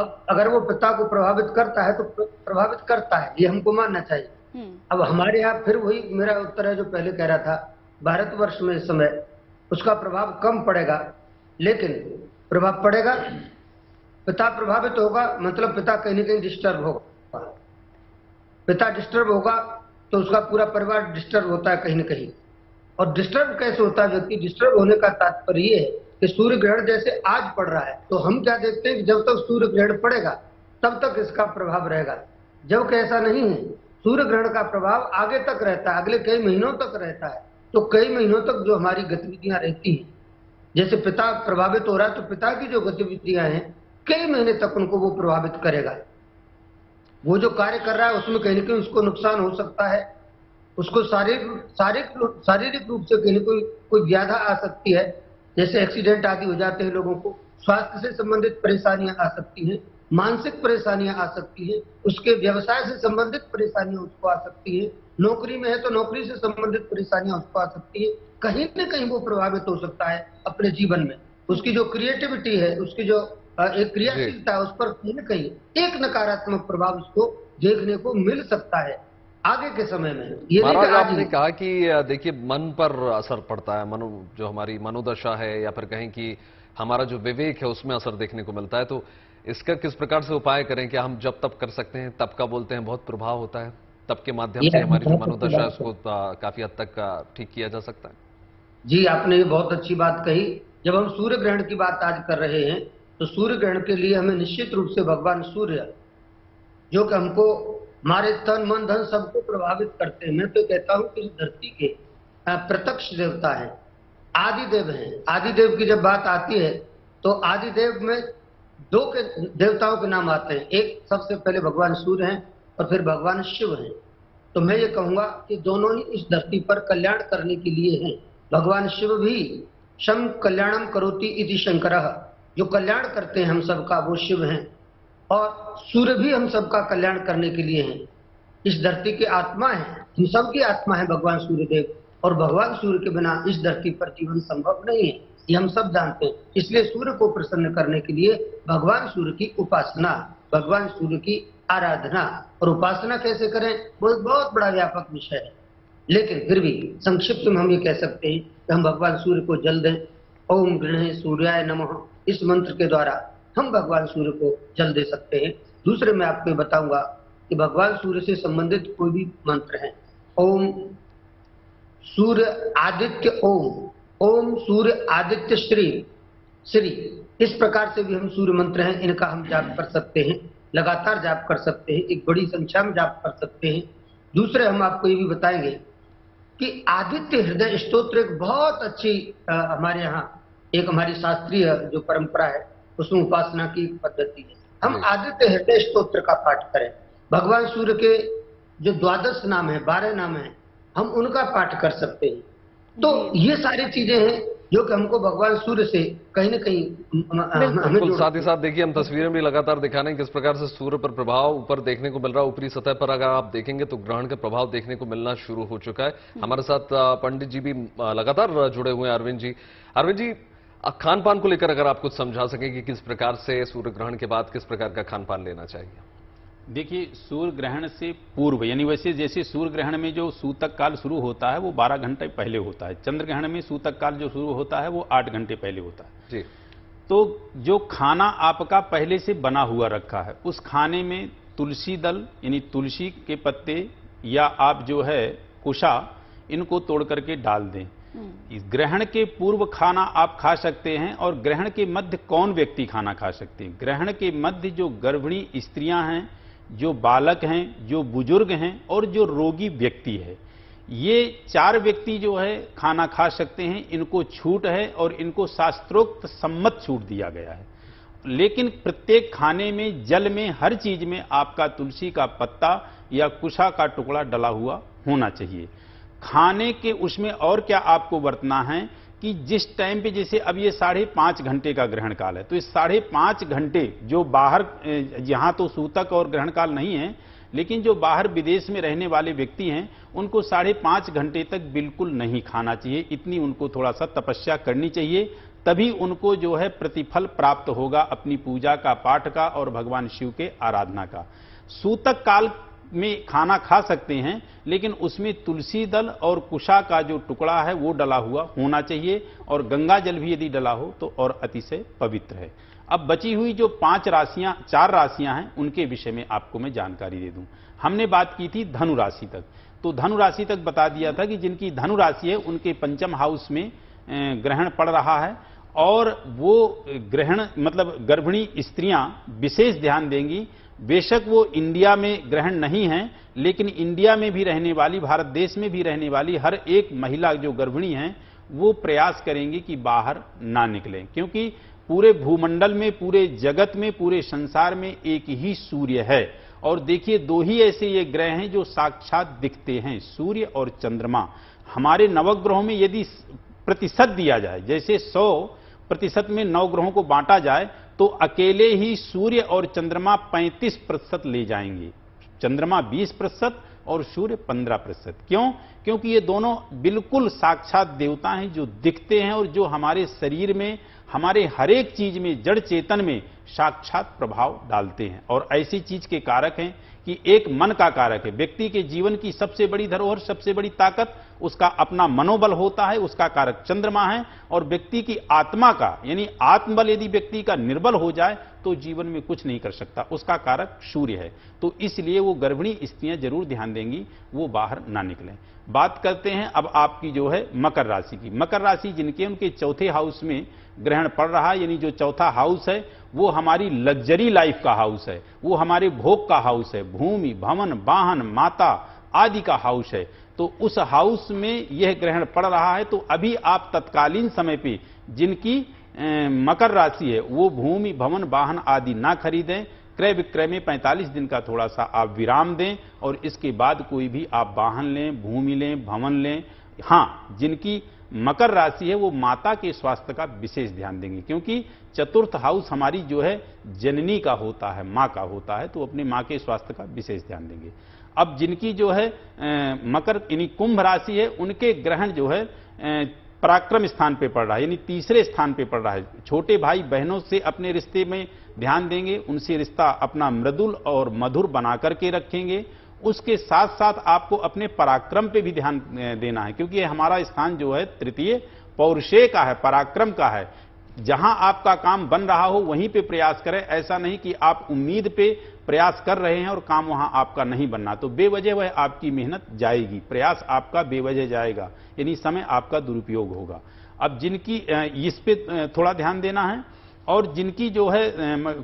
अब अगर वो पिता को प्रभावित करता है तो प्रभावित करता है, ये हमको मानना चाहिए। अब हमारे यहाँ फिर वही मेरा उत्तर है जो पहले कह रहा था, भारतवर्ष में इस समय उसका प्रभाव कम पड़ेगा, लेकिन प्रभाव पड़ेगा, पिता प्रभावित होगा, मतलब पिता कहीं ना कहीं डिस्टर्ब होगा। पिता डिस्टर्ब होगा तो उसका पूरा परिवार डिस्टर्ब होता है कहीं ना कहीं। और डिस्टर्ब कैसे होता है व्यक्ति? डिस्टर्ब होने का तात्पर्य ये है कि सूर्य ग्रहण जैसे आज पड़ रहा है, तो हम क्या देखते हैं कि जब तक सूर्य ग्रहण पड़ेगा तब तक इसका प्रभाव रहेगा, जबकि ऐसा नहीं है। सूर्य ग्रहण का प्रभाव आगे तक रहता है, अगले कई महीनों तक रहता है। तो कई महीनों तक जो हमारी गतिविधियां रहती हैं, जैसे पिता प्रभावित हो रहा है तो पिता की जो गतिविधियां हैं कई महीने तक उनको वो प्रभावित करेगा। वो जो कार्य कर रहा है उसमें कहीं ना कहीं उसको नुकसान हो सकता है, उसको शारीरिक रूप से कहीं कोई व्याधा आ सकती है, जैसे एक्सीडेंट आदि हो जाते हैं लोगों को, स्वास्थ्य से संबंधित परेशानियां आ सकती हैं, मानसिक परेशानियां आ सकती हैं, उसके व्यवसाय से संबंधित परेशानियां उसको आ सकती है, नौकरी में है तो नौकरी से संबंधित परेशानियां उसको आ सकती है। कहीं ना कहीं वो प्रभावित हो सकता है अपने जीवन में, उसकी जो क्रिएटिविटी है, उसकी जो एक क्रियाशीलता है, उस पर कहीं ना कहीं एक नकारात्मक प्रभाव उसको देखने को मिल सकता है आगे के समय में। ये महाराज आपने कहा कि देखिए मन पर असर पड़ता है, मनो जो हमारी मनोदशा है या फिर कहें कि हमारा जो विवेक है उसमें असर देखने को मिलता है, तो इसका किस प्रकार से उपाय करें? क्या हम जब तब कर सकते हैं? तब का बोलते हैं बहुत प्रभाव होता है, तब के माध्यम से हमारी जो मनोदशा है उसको काफी हद तक ठीक किया जा सकता है। जी आपने ये बहुत अच्छी बात कही। जब हम सूर्य ग्रहण की बात आज कर रहे हैं तो सूर्य ग्रहण के लिए हमें निश्चित रूप से भगवान सूर्य जो कि हमको हमारे तन मन धन सबको प्रभावित करते हैं, मैं तो कहता हूँ कि इस धरती के प्रत्यक्ष देवता है, आदिदेव हैं। आदिदेव की जब बात आती है तो आदिदेव में दो के देवताओं के नाम आते हैं, एक सबसे पहले भगवान सूर्य हैं और फिर भगवान शिव हैं। तो मैं ये कहूँगा कि दोनों ही इस धरती पर कल्याण करने के लिए हैं। भगवान शिव भी शम कल्याणम करोति इति शंकरः, जो कल्याण करते हैं हम सबका वो शिव हैं, और सूर्य भी हम सबका कल्याण करने के लिए हैं। इस धरती के आत्मा है, हम सबकी आत्मा है भगवान सूर्यदेव, और भगवान सूर्य के बिना इस धरती पर जीवन संभव नहीं है, ये हम सब जानते हैं। इसलिए सूर्य को प्रसन्न करने के लिए भगवान सूर्य की उपासना, भगवान सूर्य की आराधना और उपासना कैसे करें वो एक बहुत बड़ा व्यापक विषय है, लेकिन फिर भी संक्षिप्त में हम ये कह सकते हैं कि हम भगवान सूर्य को जल दें। ओम गृहे सूर्याय नमः, इस मंत्र के द्वारा हम भगवान सूर्य को जल दे सकते हैं। दूसरे मैं आपको बताऊंगा कि भगवान सूर्य से संबंधित कोई भी मंत्र है, ओम सूर्य आदित्य ओम, ओम सूर्य आदित्य श्री श्री, इस प्रकार से भी हम सूर्य मंत्र हैं, इनका हम जाप कर सकते हैं, लगातार जाप कर सकते हैं, एक बड़ी संख्या में जाप कर सकते हैं। दूसरे हम आपको ये भी बताएंगे कि आदित्य हृदय स्त्रोत्र एक बहुत अच्छी हमारे यहाँ एक हमारी शास्त्रीय जो परंपरा है उसमें उपासना की पद्धति है। हम आदित्य हृदय स्तोत्र का पाठ करें। भगवान सूर्य के जो 12 नाम है, 12 नाम है, हम उनका पाठ कर सकते हैं। तो ये सारी चीजें हैं जो कि हमको भगवान सूर्य से कहीं ना कहीं। साथ ही साथ देखिए हम तस्वीरें भी लगातार दिखाने किस प्रकार से सूर्य पर प्रभाव ऊपर देखने को मिल रहा है। ऊपरी सतह पर अगर आप देखेंगे तो ग्रहण का प्रभाव देखने को मिलना शुरू हो चुका है। हमारे साथ पंडित जी भी लगातार जुड़े हुए हैं, अरविंद जी। अरविंद जी खान पान को लेकर अगर आप कुछ समझा सकें कि किस प्रकार से सूर्य ग्रहण के बाद किस प्रकार का खान पान लेना चाहिए। देखिए, सूर्य ग्रहण से पूर्व यानी वैसे जैसे सूर्य ग्रहण में जो सूतक काल शुरू होता है वो 12 घंटे पहले होता है, चंद्र ग्रहण में सूतक काल जो शुरू होता है वो 8 घंटे पहले होता है जी। तो जो खाना आपका पहले से बना हुआ रखा है उस खाने में तुलसी दल यानी तुलसी के पत्ते या आप जो है कुशा इनको तोड़ करके डाल दें। इस ग्रहण के पूर्व खाना आप खा सकते हैं। और ग्रहण के मध्य कौन व्यक्ति खाना खा सकते हैं? ग्रहण के मध्य जो गर्भिणी स्त्रियां हैं, जो बालक हैं, जो बुजुर्ग हैं और जो रोगी व्यक्ति है, ये 4 व्यक्ति जो है खाना खा सकते हैं। इनको छूट है और इनको शास्त्रोक्त सम्मत छूट दिया गया है। लेकिन प्रत्येक खाने में, जल में, हर चीज में आपका तुलसी का पत्ता या कुशा का टुकड़ा डला हुआ होना चाहिए। खाने के उसमें और क्या आपको बरतना है कि जिस टाइम पे जैसे अब ये 5.5 घंटे का ग्रहण काल है, तो इस 5.5 घंटे जो बाहर, यहाँ तो सूतक और ग्रहण काल नहीं है, लेकिन जो बाहर विदेश में रहने वाले व्यक्ति हैं उनको 5.5 घंटे तक बिल्कुल नहीं खाना चाहिए। इतनी उनको थोड़ा सा तपस्या करनी चाहिए, तभी उनको जो है प्रतिफल प्राप्त होगा अपनी पूजा का, पाठ का और भगवान शिव के आराधना का। सूतक काल में खाना खा सकते हैं, लेकिन उसमें तुलसी दल और कुशा का जो टुकड़ा है वो डला हुआ होना चाहिए और गंगा जल भी यदि डला हो तो और अतिशय पवित्र है। अब बची हुई जो 4 राशियां हैं उनके विषय में आपको मैं जानकारी दे दूं। हमने बात की थी धनु राशि तक, तो धनु राशि तक बता दिया था कि जिनकी धनु राशि है उनके पंचम हाउस में ग्रहण पड़ रहा है और वो ग्रहण मतलब गर्भिणी स्त्रियां विशेष ध्यान देंगी। बेशक वो इंडिया में ग्रहण नहीं है, लेकिन इंडिया में भी रहने वाली, भारत देश में भी रहने वाली हर एक महिला जो गर्भिणी हैं वो प्रयास करेंगी कि बाहर ना निकलें, क्योंकि पूरे भूमंडल में, पूरे जगत में, पूरे संसार में एक ही सूर्य है। और देखिए, 2 ही ऐसे ये ग्रह हैं जो साक्षात दिखते हैं, सूर्य और चंद्रमा। हमारे नवग्रहों में यदि प्रतिशत दिया जाए, जैसे 100% में 9 ग्रहों को बांटा जाए, तो अकेले ही सूर्य और चंद्रमा 35% ले जाएंगे, चंद्रमा 20% और सूर्य 15%। क्यों? क्योंकि ये दोनों बिल्कुल साक्षात देवता हैं जो दिखते हैं और जो हमारे शरीर में, हमारे हर एक चीज में, जड़ चेतन में साक्षात प्रभाव डालते हैं और ऐसी चीज के कारक हैं कि एक मन का कारक है। व्यक्ति के जीवन की सबसे बड़ी धरोहर, सबसे बड़ी ताकत उसका अपना मनोबल होता है, उसका कारक चंद्रमा है। और व्यक्ति की आत्मा का यानी आत्मबल यदि व्यक्ति का निर्बल हो जाए तो जीवन में कुछ नहीं कर सकता, उसका कारक सूर्य है। तो इसलिए वो गर्भिणी स्त्रियां जरूर ध्यान देंगी, वो बाहर ना निकलें। बात करते हैं अब आपकी जो है मकर राशि की। मकर राशि जिनके, उनके चौथे हाउस में ग्रहण पड़ रहा है, यानी जो चौथा हाउस है वो हमारी लग्जरी लाइफ का हाउस है, वो हमारे भोग का हाउस है, भूमि, भवन, वाहन, माता आदि का हाउस है। तो उस हाउस में यह ग्रहण पड़ रहा है, तो अभी आप तत्कालीन समय पे जिनकी मकर राशि है वो भूमि, भवन, वाहन आदि ना खरीदें। क्रय विक्रय में 45 दिन का थोड़ा सा आप विराम दें और इसके बाद कोई भी आप वाहन लें, भूमि लें, भवन लें। हाँ, जिनकी मकर राशि है वो माता के स्वास्थ्य का विशेष ध्यान देंगे, क्योंकि चतुर्थ हाउस हमारी जो है जननी का होता है, माँ का होता है, तो अपने माँ के स्वास्थ्य का विशेष ध्यान देंगे। अब जिनकी जो है मकर यानी कुंभ राशि है, उनके ग्रहण जो है पराक्रम स्थान पे पड़ रहा है, यानी तीसरे स्थान पे पड़ रहा है। छोटे भाई बहनों से अपने रिश्ते में ध्यान देंगे, उनसे रिश्ता अपना मृदुल और मधुर बना करके रखेंगे। उसके साथ साथ आपको अपने पराक्रम पे भी ध्यान देना है, क्योंकि हमारा स्थान जो है तृतीय पौरुषे का है, पराक्रम का है। जहां आपका काम बन रहा हो वहीं पे प्रयास करें, ऐसा नहीं कि आप उम्मीद पे प्रयास कर रहे हैं और काम वहां आपका नहीं बनना, तो बेवजह वह आपकी मेहनत जाएगी, प्रयास आपका बेवजह जाएगा, यानी समय आपका दुरुपयोग होगा। अब जिनकी इस पे थोड़ा ध्यान देना है। और जिनकी जो है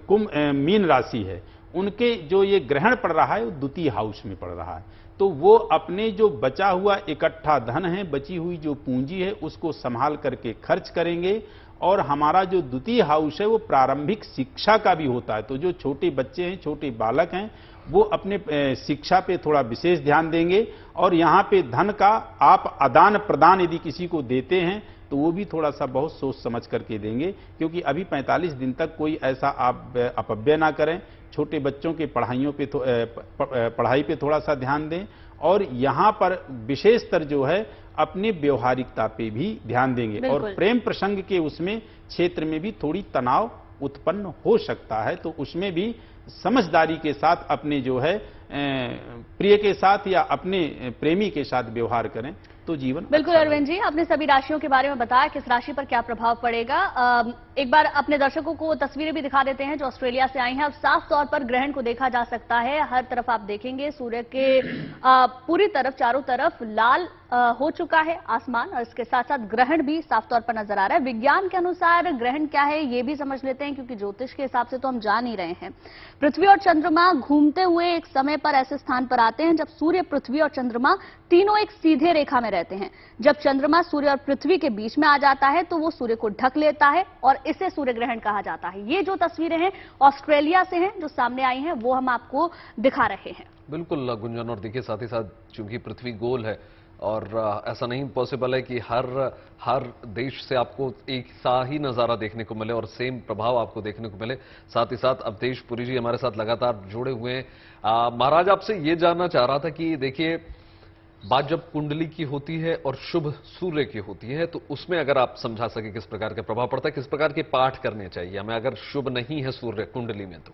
कुंभ मीन राशि है, उनके जो ये ग्रहण पड़ रहा है वो द्वितीय हाउस में पड़ रहा है, तो वो अपने जो बचा हुआ इकट्ठा धन है, बची हुई जो पूंजी है उसको संभाल करके खर्च करेंगे। और हमारा जो द्वितीय हाउस है वो प्रारंभिक शिक्षा का भी होता है, तो जो छोटे बच्चे हैं, छोटे बालक हैं, वो अपने शिक्षा पे थोड़ा विशेष ध्यान देंगे। और यहाँ पे धन का आप आदान प्रदान यदि किसी को देते हैं तो वो भी थोड़ा सा बहुत सोच समझ करके देंगे, क्योंकि अभी 45 दिन तक कोई ऐसा आप अपव्यय ना करें। छोटे बच्चों के पढ़ाई पे थोड़ा सा ध्यान दें और यहाँ पर विशेषतर जो है अपनी व्यवहारिकता पे भी ध्यान देंगे और प्रेम प्रसंग के उसमें क्षेत्र में भी थोड़ी तनाव उत्पन्न हो सकता है, तो उसमें भी समझदारी के साथ अपने जो है प्रिय के साथ या अपने प्रेमी के साथ व्यवहार करें तो जीवन बिल्कुल। अरविंद जी, आपने सभी राशियों के बारे में बताया किस राशि पर क्या प्रभाव पड़ेगा। एक बार अपने दर्शकों को तस्वीरें भी दिखा देते हैं जो ऑस्ट्रेलिया से आई हैं। अब साफ तौर पर ग्रहण को देखा जा सकता है, हर तरफ आप देखेंगे सूर्य के पूरी तरफ चारों तरफ लाल हो चुका है आसमान और इसके साथ साथ ग्रहण भी साफ तौर पर नजर आ रहा है। विज्ञान के अनुसार ग्रहण क्या है ये भी समझ लेते हैं क्योंकि ज्योतिष के हिसाब से तो हम जान ही रहे हैं। पृथ्वी और चंद्रमा घूमते हुए एक समय पर ऐसे स्थान पर आते हैं जब सूर्य पृथ्वी और चंद्रमा तीनों एक सीधे रेखा में रहते हैं। जब चंद्रमा सूर्य और पृथ्वी के बीच में आ जाता है तो वो सूर्य को ढक लेता है और इसे सूर्य ग्रहण कहा जाता है। ये जो तस्वीरें हैं ऑस्ट्रेलिया से हैं जो सामने आई हैं वो हम आपको दिखा रहे हैं। बिल्कुल गुंजन, और देखिए साथ ही साथ चूंकि पृथ्वी गोल है और ऐसा नहीं पॉसिबल है कि हर देश से आपको एक सा ही नज़ारा देखने को मिले और सेम प्रभाव आपको देखने को मिले। साथ ही साथ अवधेश पुरी जी हमारे साथ लगातार जुड़े हुए हैं। महाराज, आपसे ये जानना चाह रहा था कि देखिए बात जब कुंडली की होती है और शुभ सूर्य की होती है तो उसमें अगर आप समझा सके किस प्रकार का प्रभाव पड़ता है, किस प्रकार के पाठ करने चाहिए हमें अगर शुभ नहीं है सूर्य कुंडली में। तो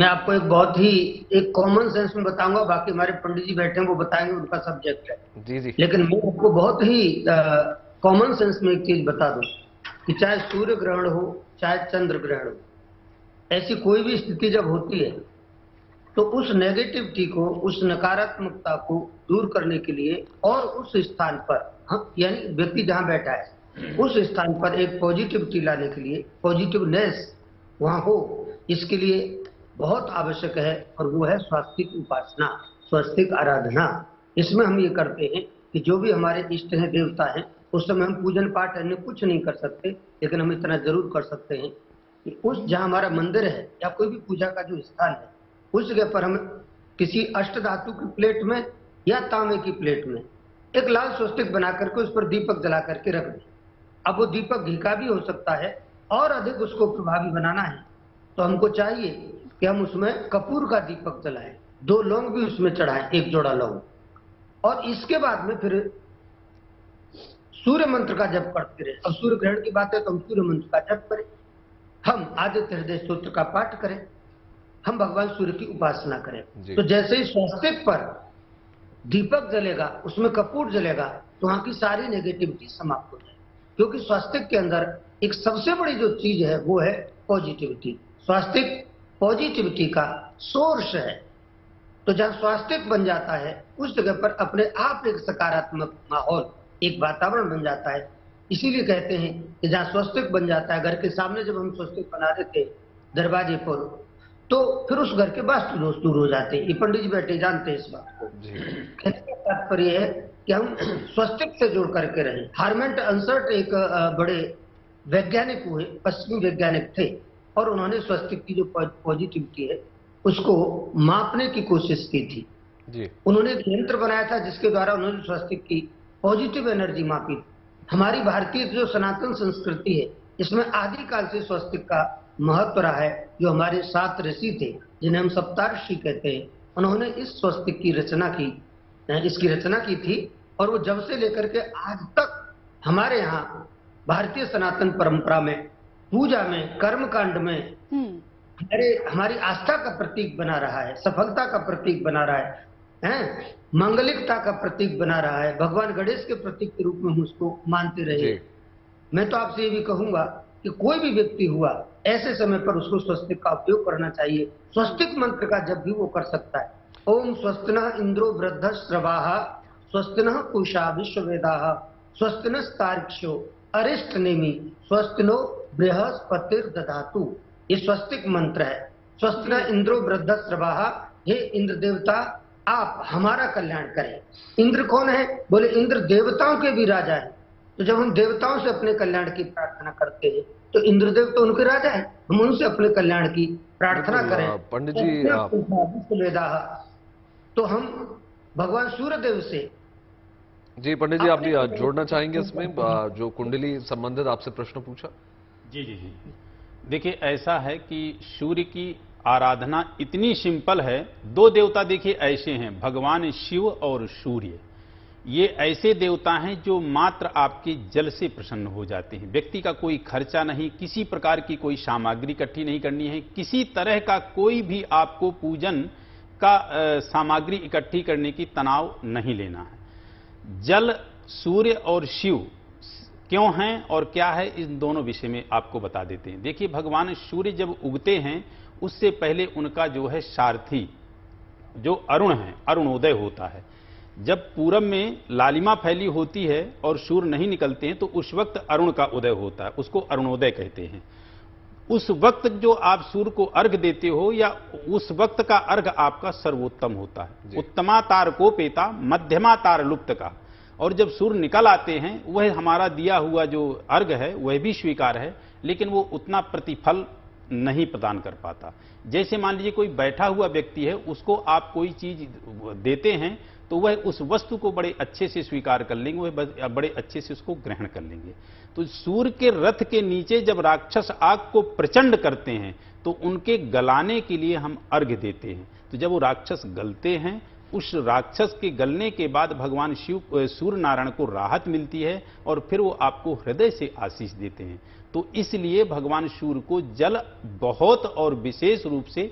मैं आपको एक बहुत ही एक कॉमन सेंस में बताऊंगा, बाकी हमारे पंडित जी बैठे हैं वो बताएंगे, उनका सब्जेक्ट है जी। लेकिन मैं आपको बहुत ही कॉमन सेंस में एक चीज बता दूं कि चाहे सूर्य ग्रहण हो चाहे चंद्र ग्रहण हो, ऐसी कोई भी स्थिति जब होती है तो उस नेगेटिविटी को, उस नकारात्मकता को दूर करने के लिए और उस स्थान पर हम यानी व्यक्ति जहाँ बैठा है उस स्थान पर एक पॉजिटिविटी लाने के लिए, पॉजिटिवनेस वहाँ हो, इसके लिए बहुत आवश्यक है और वो है स्वास्तिक उपासना, स्वास्तिक आराधना। इसमें हम ये करते हैं कि जो भी हमारे इष्ट हैं, देवता हैं, उस समय हम पूजन पाठ अन्य कुछ नहीं कर सकते, लेकिन हम इतना जरूर कर सकते हैं कि उस जहाँ हमारा मंदिर है या कोई भी पूजा का जो स्थान है उस जगह पर हम किसी अष्ट धातु की प्लेट में या तांबे की प्लेट में एक लाल स्वास्तिक बना करके उस पर दीपक जला करके रख दें। अब वो दीपक घी का भी हो सकता है, और अधिक उसको प्रभावी बनाना है तो हमको चाहिए कि हम उसमें कपूर का दीपक जलाएं, 2 लौंग भी उसमें चढ़ाएं, 1 जोड़ा लौंग, और इसके बाद में फिर सूर्य मंत्र का जप करते रहे। अब सूर्य ग्रहण की बात है तो हम सूर्य मंत्र का जप करें, हम आदित्य हृदय स्तोत्र का पाठ करें, हम भगवान सूर्य की उपासना करें। तो जैसे ही स्वास्तिक पर दीपक जलेगा, उसमें कपूर जलेगा, तो वहां की सारी नेगेटिविटी समाप्त हो जाएगी, क्योंकि स्वास्तिक के अंदर एक सबसे बड़ी जो चीज है वो है पॉजिटिविटी। स्वास्तिक पॉजिटिविटी का सोर्स है, तो जहां स्वास्तिक बन जाता है उस जगह पर अपने आप एक सकारात्मक माहौल, एक वातावरण बन जाता है। इसीलिए कहते हैं कि जहां स्वास्तिक बन जाता है, घर के सामने जब हम स्वास्तिक बना देते हैं दरवाजे पर, तो फिर उस घर के वास्तु दोष दूर हो जाते हैं। ये पंडित जी बैठे जानते हैं इस बात को। कहने का तात्पर्य है कि हम स्वास्तिक से जोड़ करके रहें। हार्मेंट अंसर्ट एक बड़े वैज्ञानिक हुए, पश्चिमी वैज्ञानिक थे, और उन्होंने स्वास्तिक की जो पॉजिटिविटी है उसको मापने की कोशिश की थी जी। उन्होंने एक यंत्र बनाया था जिसके द्वारा उन्होंने स्वास्तिक की पॉजिटिव एनर्जी मापी। हमारी भारतीय जो सनातन संस्कृति है इसमें आदिकाल से स्वास्तिक का महत्व रहा है। जो हमारे 7 ऋषि थे जिन्हें हम सप्तर्षि कहते हैं, उन्होंने इस स्वास्तिक की रचना की, इसकी रचना की थी, और वो जब से लेकर के आज तक हमारे यहाँ भारतीय सनातन परंपरा में, पूजा में, कर्मकांड में हमारी आस्था का प्रतीक बना रहा है, सफलता का प्रतीक बना रहा है, मांगलिकता का प्रतीक बना रहा है। भगवान गणेश के प्रतीक के रूप में हम उसको मानते रहे। मैं तो आपसे ये भी कहूंगा कि कोई भी व्यक्ति हुआ, ऐसे समय पर उसको स्वस्तिक का उपयोग करना चाहिए। स्वस्तिक मंत्र का जब भी वो कर सकता है, ओम स्वस्तिनः इंद्रो वृद्धश्रवाः, स्वस्तिनः पूषा विश्ववेदाः, स्वस्तिनस्तार्क्ष्यो अरिष्टनेमि, स्वस्तिनो बृहस्पतिर्दधातु। ये स्वस्तिक मंत्र है। स्वस्तिनः इंद्रो वृद्धश्रवाः, हे इंद्र देवता आप हमारा कल्याण करें। इंद्र कौन है? बोले इंद्र देवताओं के भी राजा है, तो जब हम देवताओं से अपने कल्याण की प्रार्थना करते हैं तो इंद्रदेव तो उनके राजा है, हम उनसे अपने कल्याण की प्रार्थना करें। पंडित जी तो हम भगवान सूर्यदेव से जी। पंडित जी, आप भी जोड़ना चाहेंगे इसमें जो कुंडली संबंधित आपसे प्रश्न पूछा? जी जी जी, देखिए ऐसा है कि सूर्य की आराधना इतनी सिंपल है। दो देवता देखिए ऐसे हैं, भगवान शिव और सूर्य। ये ऐसे देवता हैं जो मात्र आपके जल से प्रसन्न हो जाते हैं। व्यक्ति का कोई खर्चा नहीं, किसी प्रकार की कोई सामग्री इकट्ठी नहीं करनी है, किसी तरह का कोई भी आपको पूजन का सामग्री इकट्ठी करने की तनाव नहीं लेना है। जल, सूर्य और शिव क्यों हैं और क्या है, इन दोनों विषय में आपको बता देते हैं। देखिए, भगवान सूर्य जब उगते हैं उससे पहले उनका जो है सारथी, जो अरुण है, अरुणोदय होता है। जब पूरब में लालिमा फैली होती है और सूर्य नहीं निकलते हैं तो उस वक्त अरुण का उदय होता है, उसको अरुणोदय कहते हैं। उस वक्त जो आप सूर्य को अर्घ देते हो या उस वक्त का अर्घ आपका सर्वोत्तम होता है। उत्तमा तार को पेता, मध्यमा तार लुप्त का। और जब सूर्य निकल आते हैं वह हमारा दिया हुआ जो अर्घ है वह भी स्वीकार है, लेकिन वो उतना प्रतिफल नहीं प्रदान कर पाता। जैसे मान लीजिए कोई बैठा हुआ व्यक्ति है, उसको आप कोई चीज देते हैं तो वह उस वस्तु को बड़े अच्छे से स्वीकार कर लेंगे, वह बड़े अच्छे से उसको ग्रहण कर लेंगे। तो सूर्य के रथ के नीचे जब राक्षस आग को प्रचंड करते हैं तो उनके गलाने के लिए हम अर्घ देते हैं। तो जब वो राक्षस गलते हैं, उस राक्षस के गलने के बाद भगवान शिव सूर्य नारायण को राहत मिलती है और फिर वो आपको हृदय से आशीष देते हैं। तो इसलिए भगवान सूर्य को जल बहुत और विशेष रूप से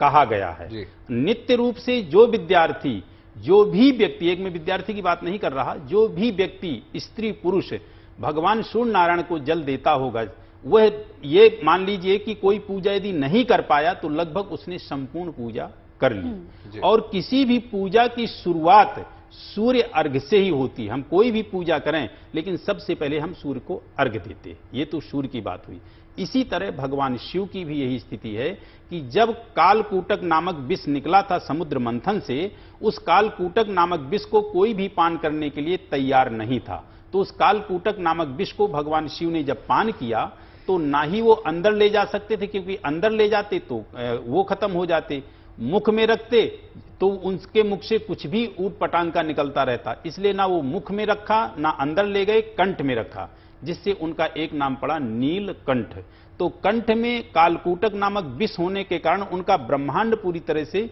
कहा गया है। नित्य रूप से जो विद्यार्थी, जो भी व्यक्ति, एक मैं विद्यार्थी की बात नहीं कर रहा, जो भी व्यक्ति स्त्री पुरुष भगवान सूर्य नारायण को जल देता होगा, वह ये मान लीजिए कि कोई पूजा यदि नहीं कर पाया तो लगभग उसने संपूर्ण पूजा कर ली। और किसी भी पूजा की शुरुआत सूर्य अर्घ से ही होती है। हम कोई भी पूजा करें लेकिन सबसे पहले हम सूर्य को अर्घ देते हैं। ये तो सूर्य की बात हुई। इसी तरह भगवान शिव की भी यही स्थिति है कि जब कालकूटक नामक विष निकला था समुद्र मंथन से, उस कालकूटक नामक विष को कोई भी पान करने के लिए तैयार नहीं था। तो उस कालकूटक नामक विष को भगवान शिव ने जब पान किया तो ना ही वो अंदर ले जा सकते थे, क्योंकि अंदर ले जाते तो वो खत्म हो जाते। मुख में रखते तो उनके मुख से कुछ भी ऊट पटांग का निकलता रहता। इसलिए ना वो मुख में रखा, ना अंदर ले गए, कंठ में रखा, जिससे उनका एक नाम पड़ा नीलकंठ। तो कंठ में कालकूटक नामक विष होने के कारण उनका ब्रह्मांड पूरी तरह से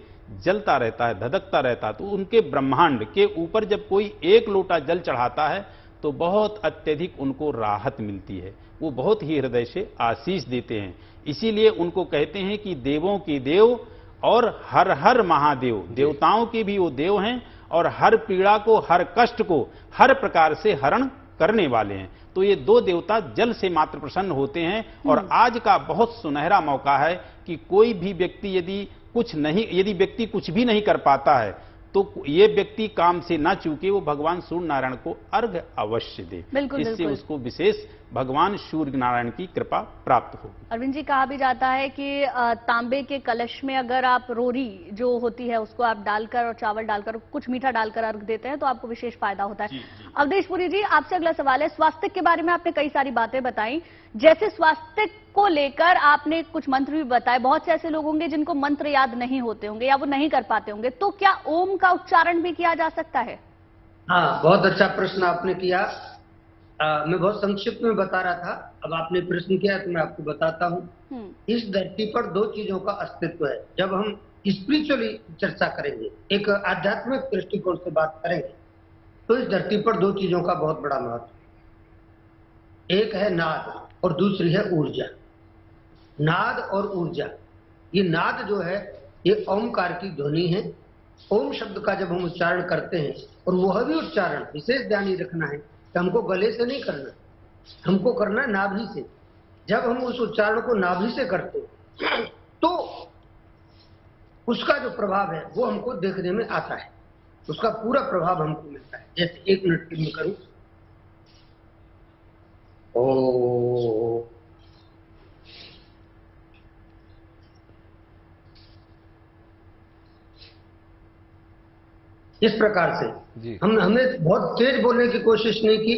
जलता रहता है, धधकता रहता है। तो उनके ब्रह्मांड के ऊपर जब कोई एक लोटा जल चढ़ाता है तो बहुत अत्यधिक उनको राहत मिलती है, वो बहुत ही हृदय से आशीष देते हैं। इसीलिए उनको कहते हैं कि देवों के देव और हर हर महादेव। देवताओं के भी वो देव हैं और हर पीड़ा को, हर कष्ट को हर प्रकार से हरण करने वाले हैं। तो ये दो देवता जल से मात्र प्रसन्न होते हैं। और आज का बहुत सुनहरा मौका है कि कोई भी व्यक्ति यदि व्यक्ति कुछ भी नहीं कर पाता है तो ये व्यक्ति काम से ना चूके, वो भगवान सूर्य नारायण को अर्घ अवश्य दे। इससे उसको विशेष भगवान सूर्य नारायण की कृपा प्राप्त होगी। अरविंद जी, कहा भी जाता है कि तांबे के कलश में अगर आप रोरी जो होती है उसको आप डालकर और चावल डालकर कुछ मीठा डालकर अर्घ देते हैं तो आपको विशेष फायदा होता है। अवधेशपुरी जी, आपसे अगला सवाल है। स्वास्थ्य के बारे में आपने कई सारी बातें बताई, जैसे स्वास्थ्य को लेकर आपने कुछ मंत्र भी बताए। बहुत से ऐसे लोग होंगे जिनको मंत्र याद नहीं होते होंगे या वो नहीं कर पाते होंगे, तो क्या ओम का उच्चारण भी किया जा सकता है? हाँ, बहुत अच्छा प्रश्न आपने किया। मैं बहुत संक्षिप्त में बता रहा था, अब आपने प्रश्न किया तो मैं आपको बताता हूँ। इस धरती पर दो चीजों का अस्तित्व है। जब हम स्पिरिचुअली चर्चा करेंगे, एक आध्यात्मिक दृष्टिकोण से बात करेंगे, तो इस धरती पर दो चीजों का बहुत बड़ा महत्व, एक है नाद और दूसरी है ऊर्जा। नाद और ऊर्जा, ये नाद जो है ये ओमकार की ध्वनि है। ओम शब्द का जब हम उच्चारण करते हैं, और वह भी उच्चारण विशेष ध्यान रखना है, हमको गले से नहीं करना, हमको करना है नाभि से। जब हम उस उच्चारण को नाभि से करते हैं तो उसका जो प्रभाव है वो हमको देखने में आता है, उसका पूरा प्रभाव हमको मिलता है। जैसे एक मिनट के लिए करूं, ओ इस प्रकार से हमने बहुत तेज बोलने की कोशिश नहीं की,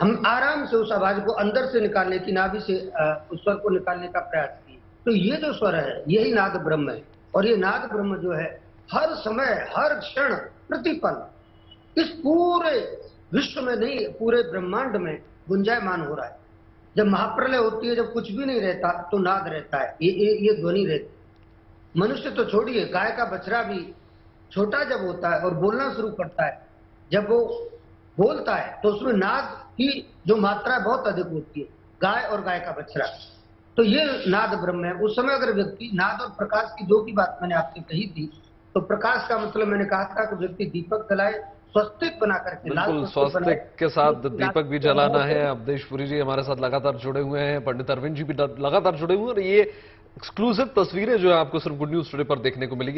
हम आराम से उस आवाज को अंदर से निकालने की, नाभि से उस स्वर को निकालने का प्रयास किया। तो ये जो स्वर है यही नाद ब्रह्म है, और ये नाद ब्रह्म जो है हर समय, हर क्षण, प्रतिपल इस पूरे विश्व में नहीं, पूरे ब्रह्मांड में गुंजायमान हो रहा है। जब महाप्रलय होती है, जब कुछ भी नहीं रहता तो नाद रहता है, ये ध्वनि रहती है। मनुष्य तो छोड़िए, गाय का बछड़ा भी छोटा जब होता है और बोलना शुरू करता है, जब वो बोलता है तो उसमें नाद की जो मात्रा बहुत अधिक होती है, गाय और गाय का बछड़ा, तो ये नाद ब्रह्म है। उस समय अगर व्यक्ति नाद और प्रकाश की दो की बात मैंने आपसे कही थी, तो प्रकाश का मतलब मैंने कहा था कि व्यक्ति दीपक जलाए, स्वस्तिक बना करके, बिल्कुल स्वस्तिक के साथ दीपक भी जलाना है। अवधेशपुरी जी हमारे साथ लगातार जुड़े हुए हैं, पंडित अरविंद जी भी लगातार जुड़े हुए हैं, और ये एक्सक्लूसिव तस्वीरें जो है आपको सिर्फ गुड न्यूज टुडे पर देखने को मिलेगी।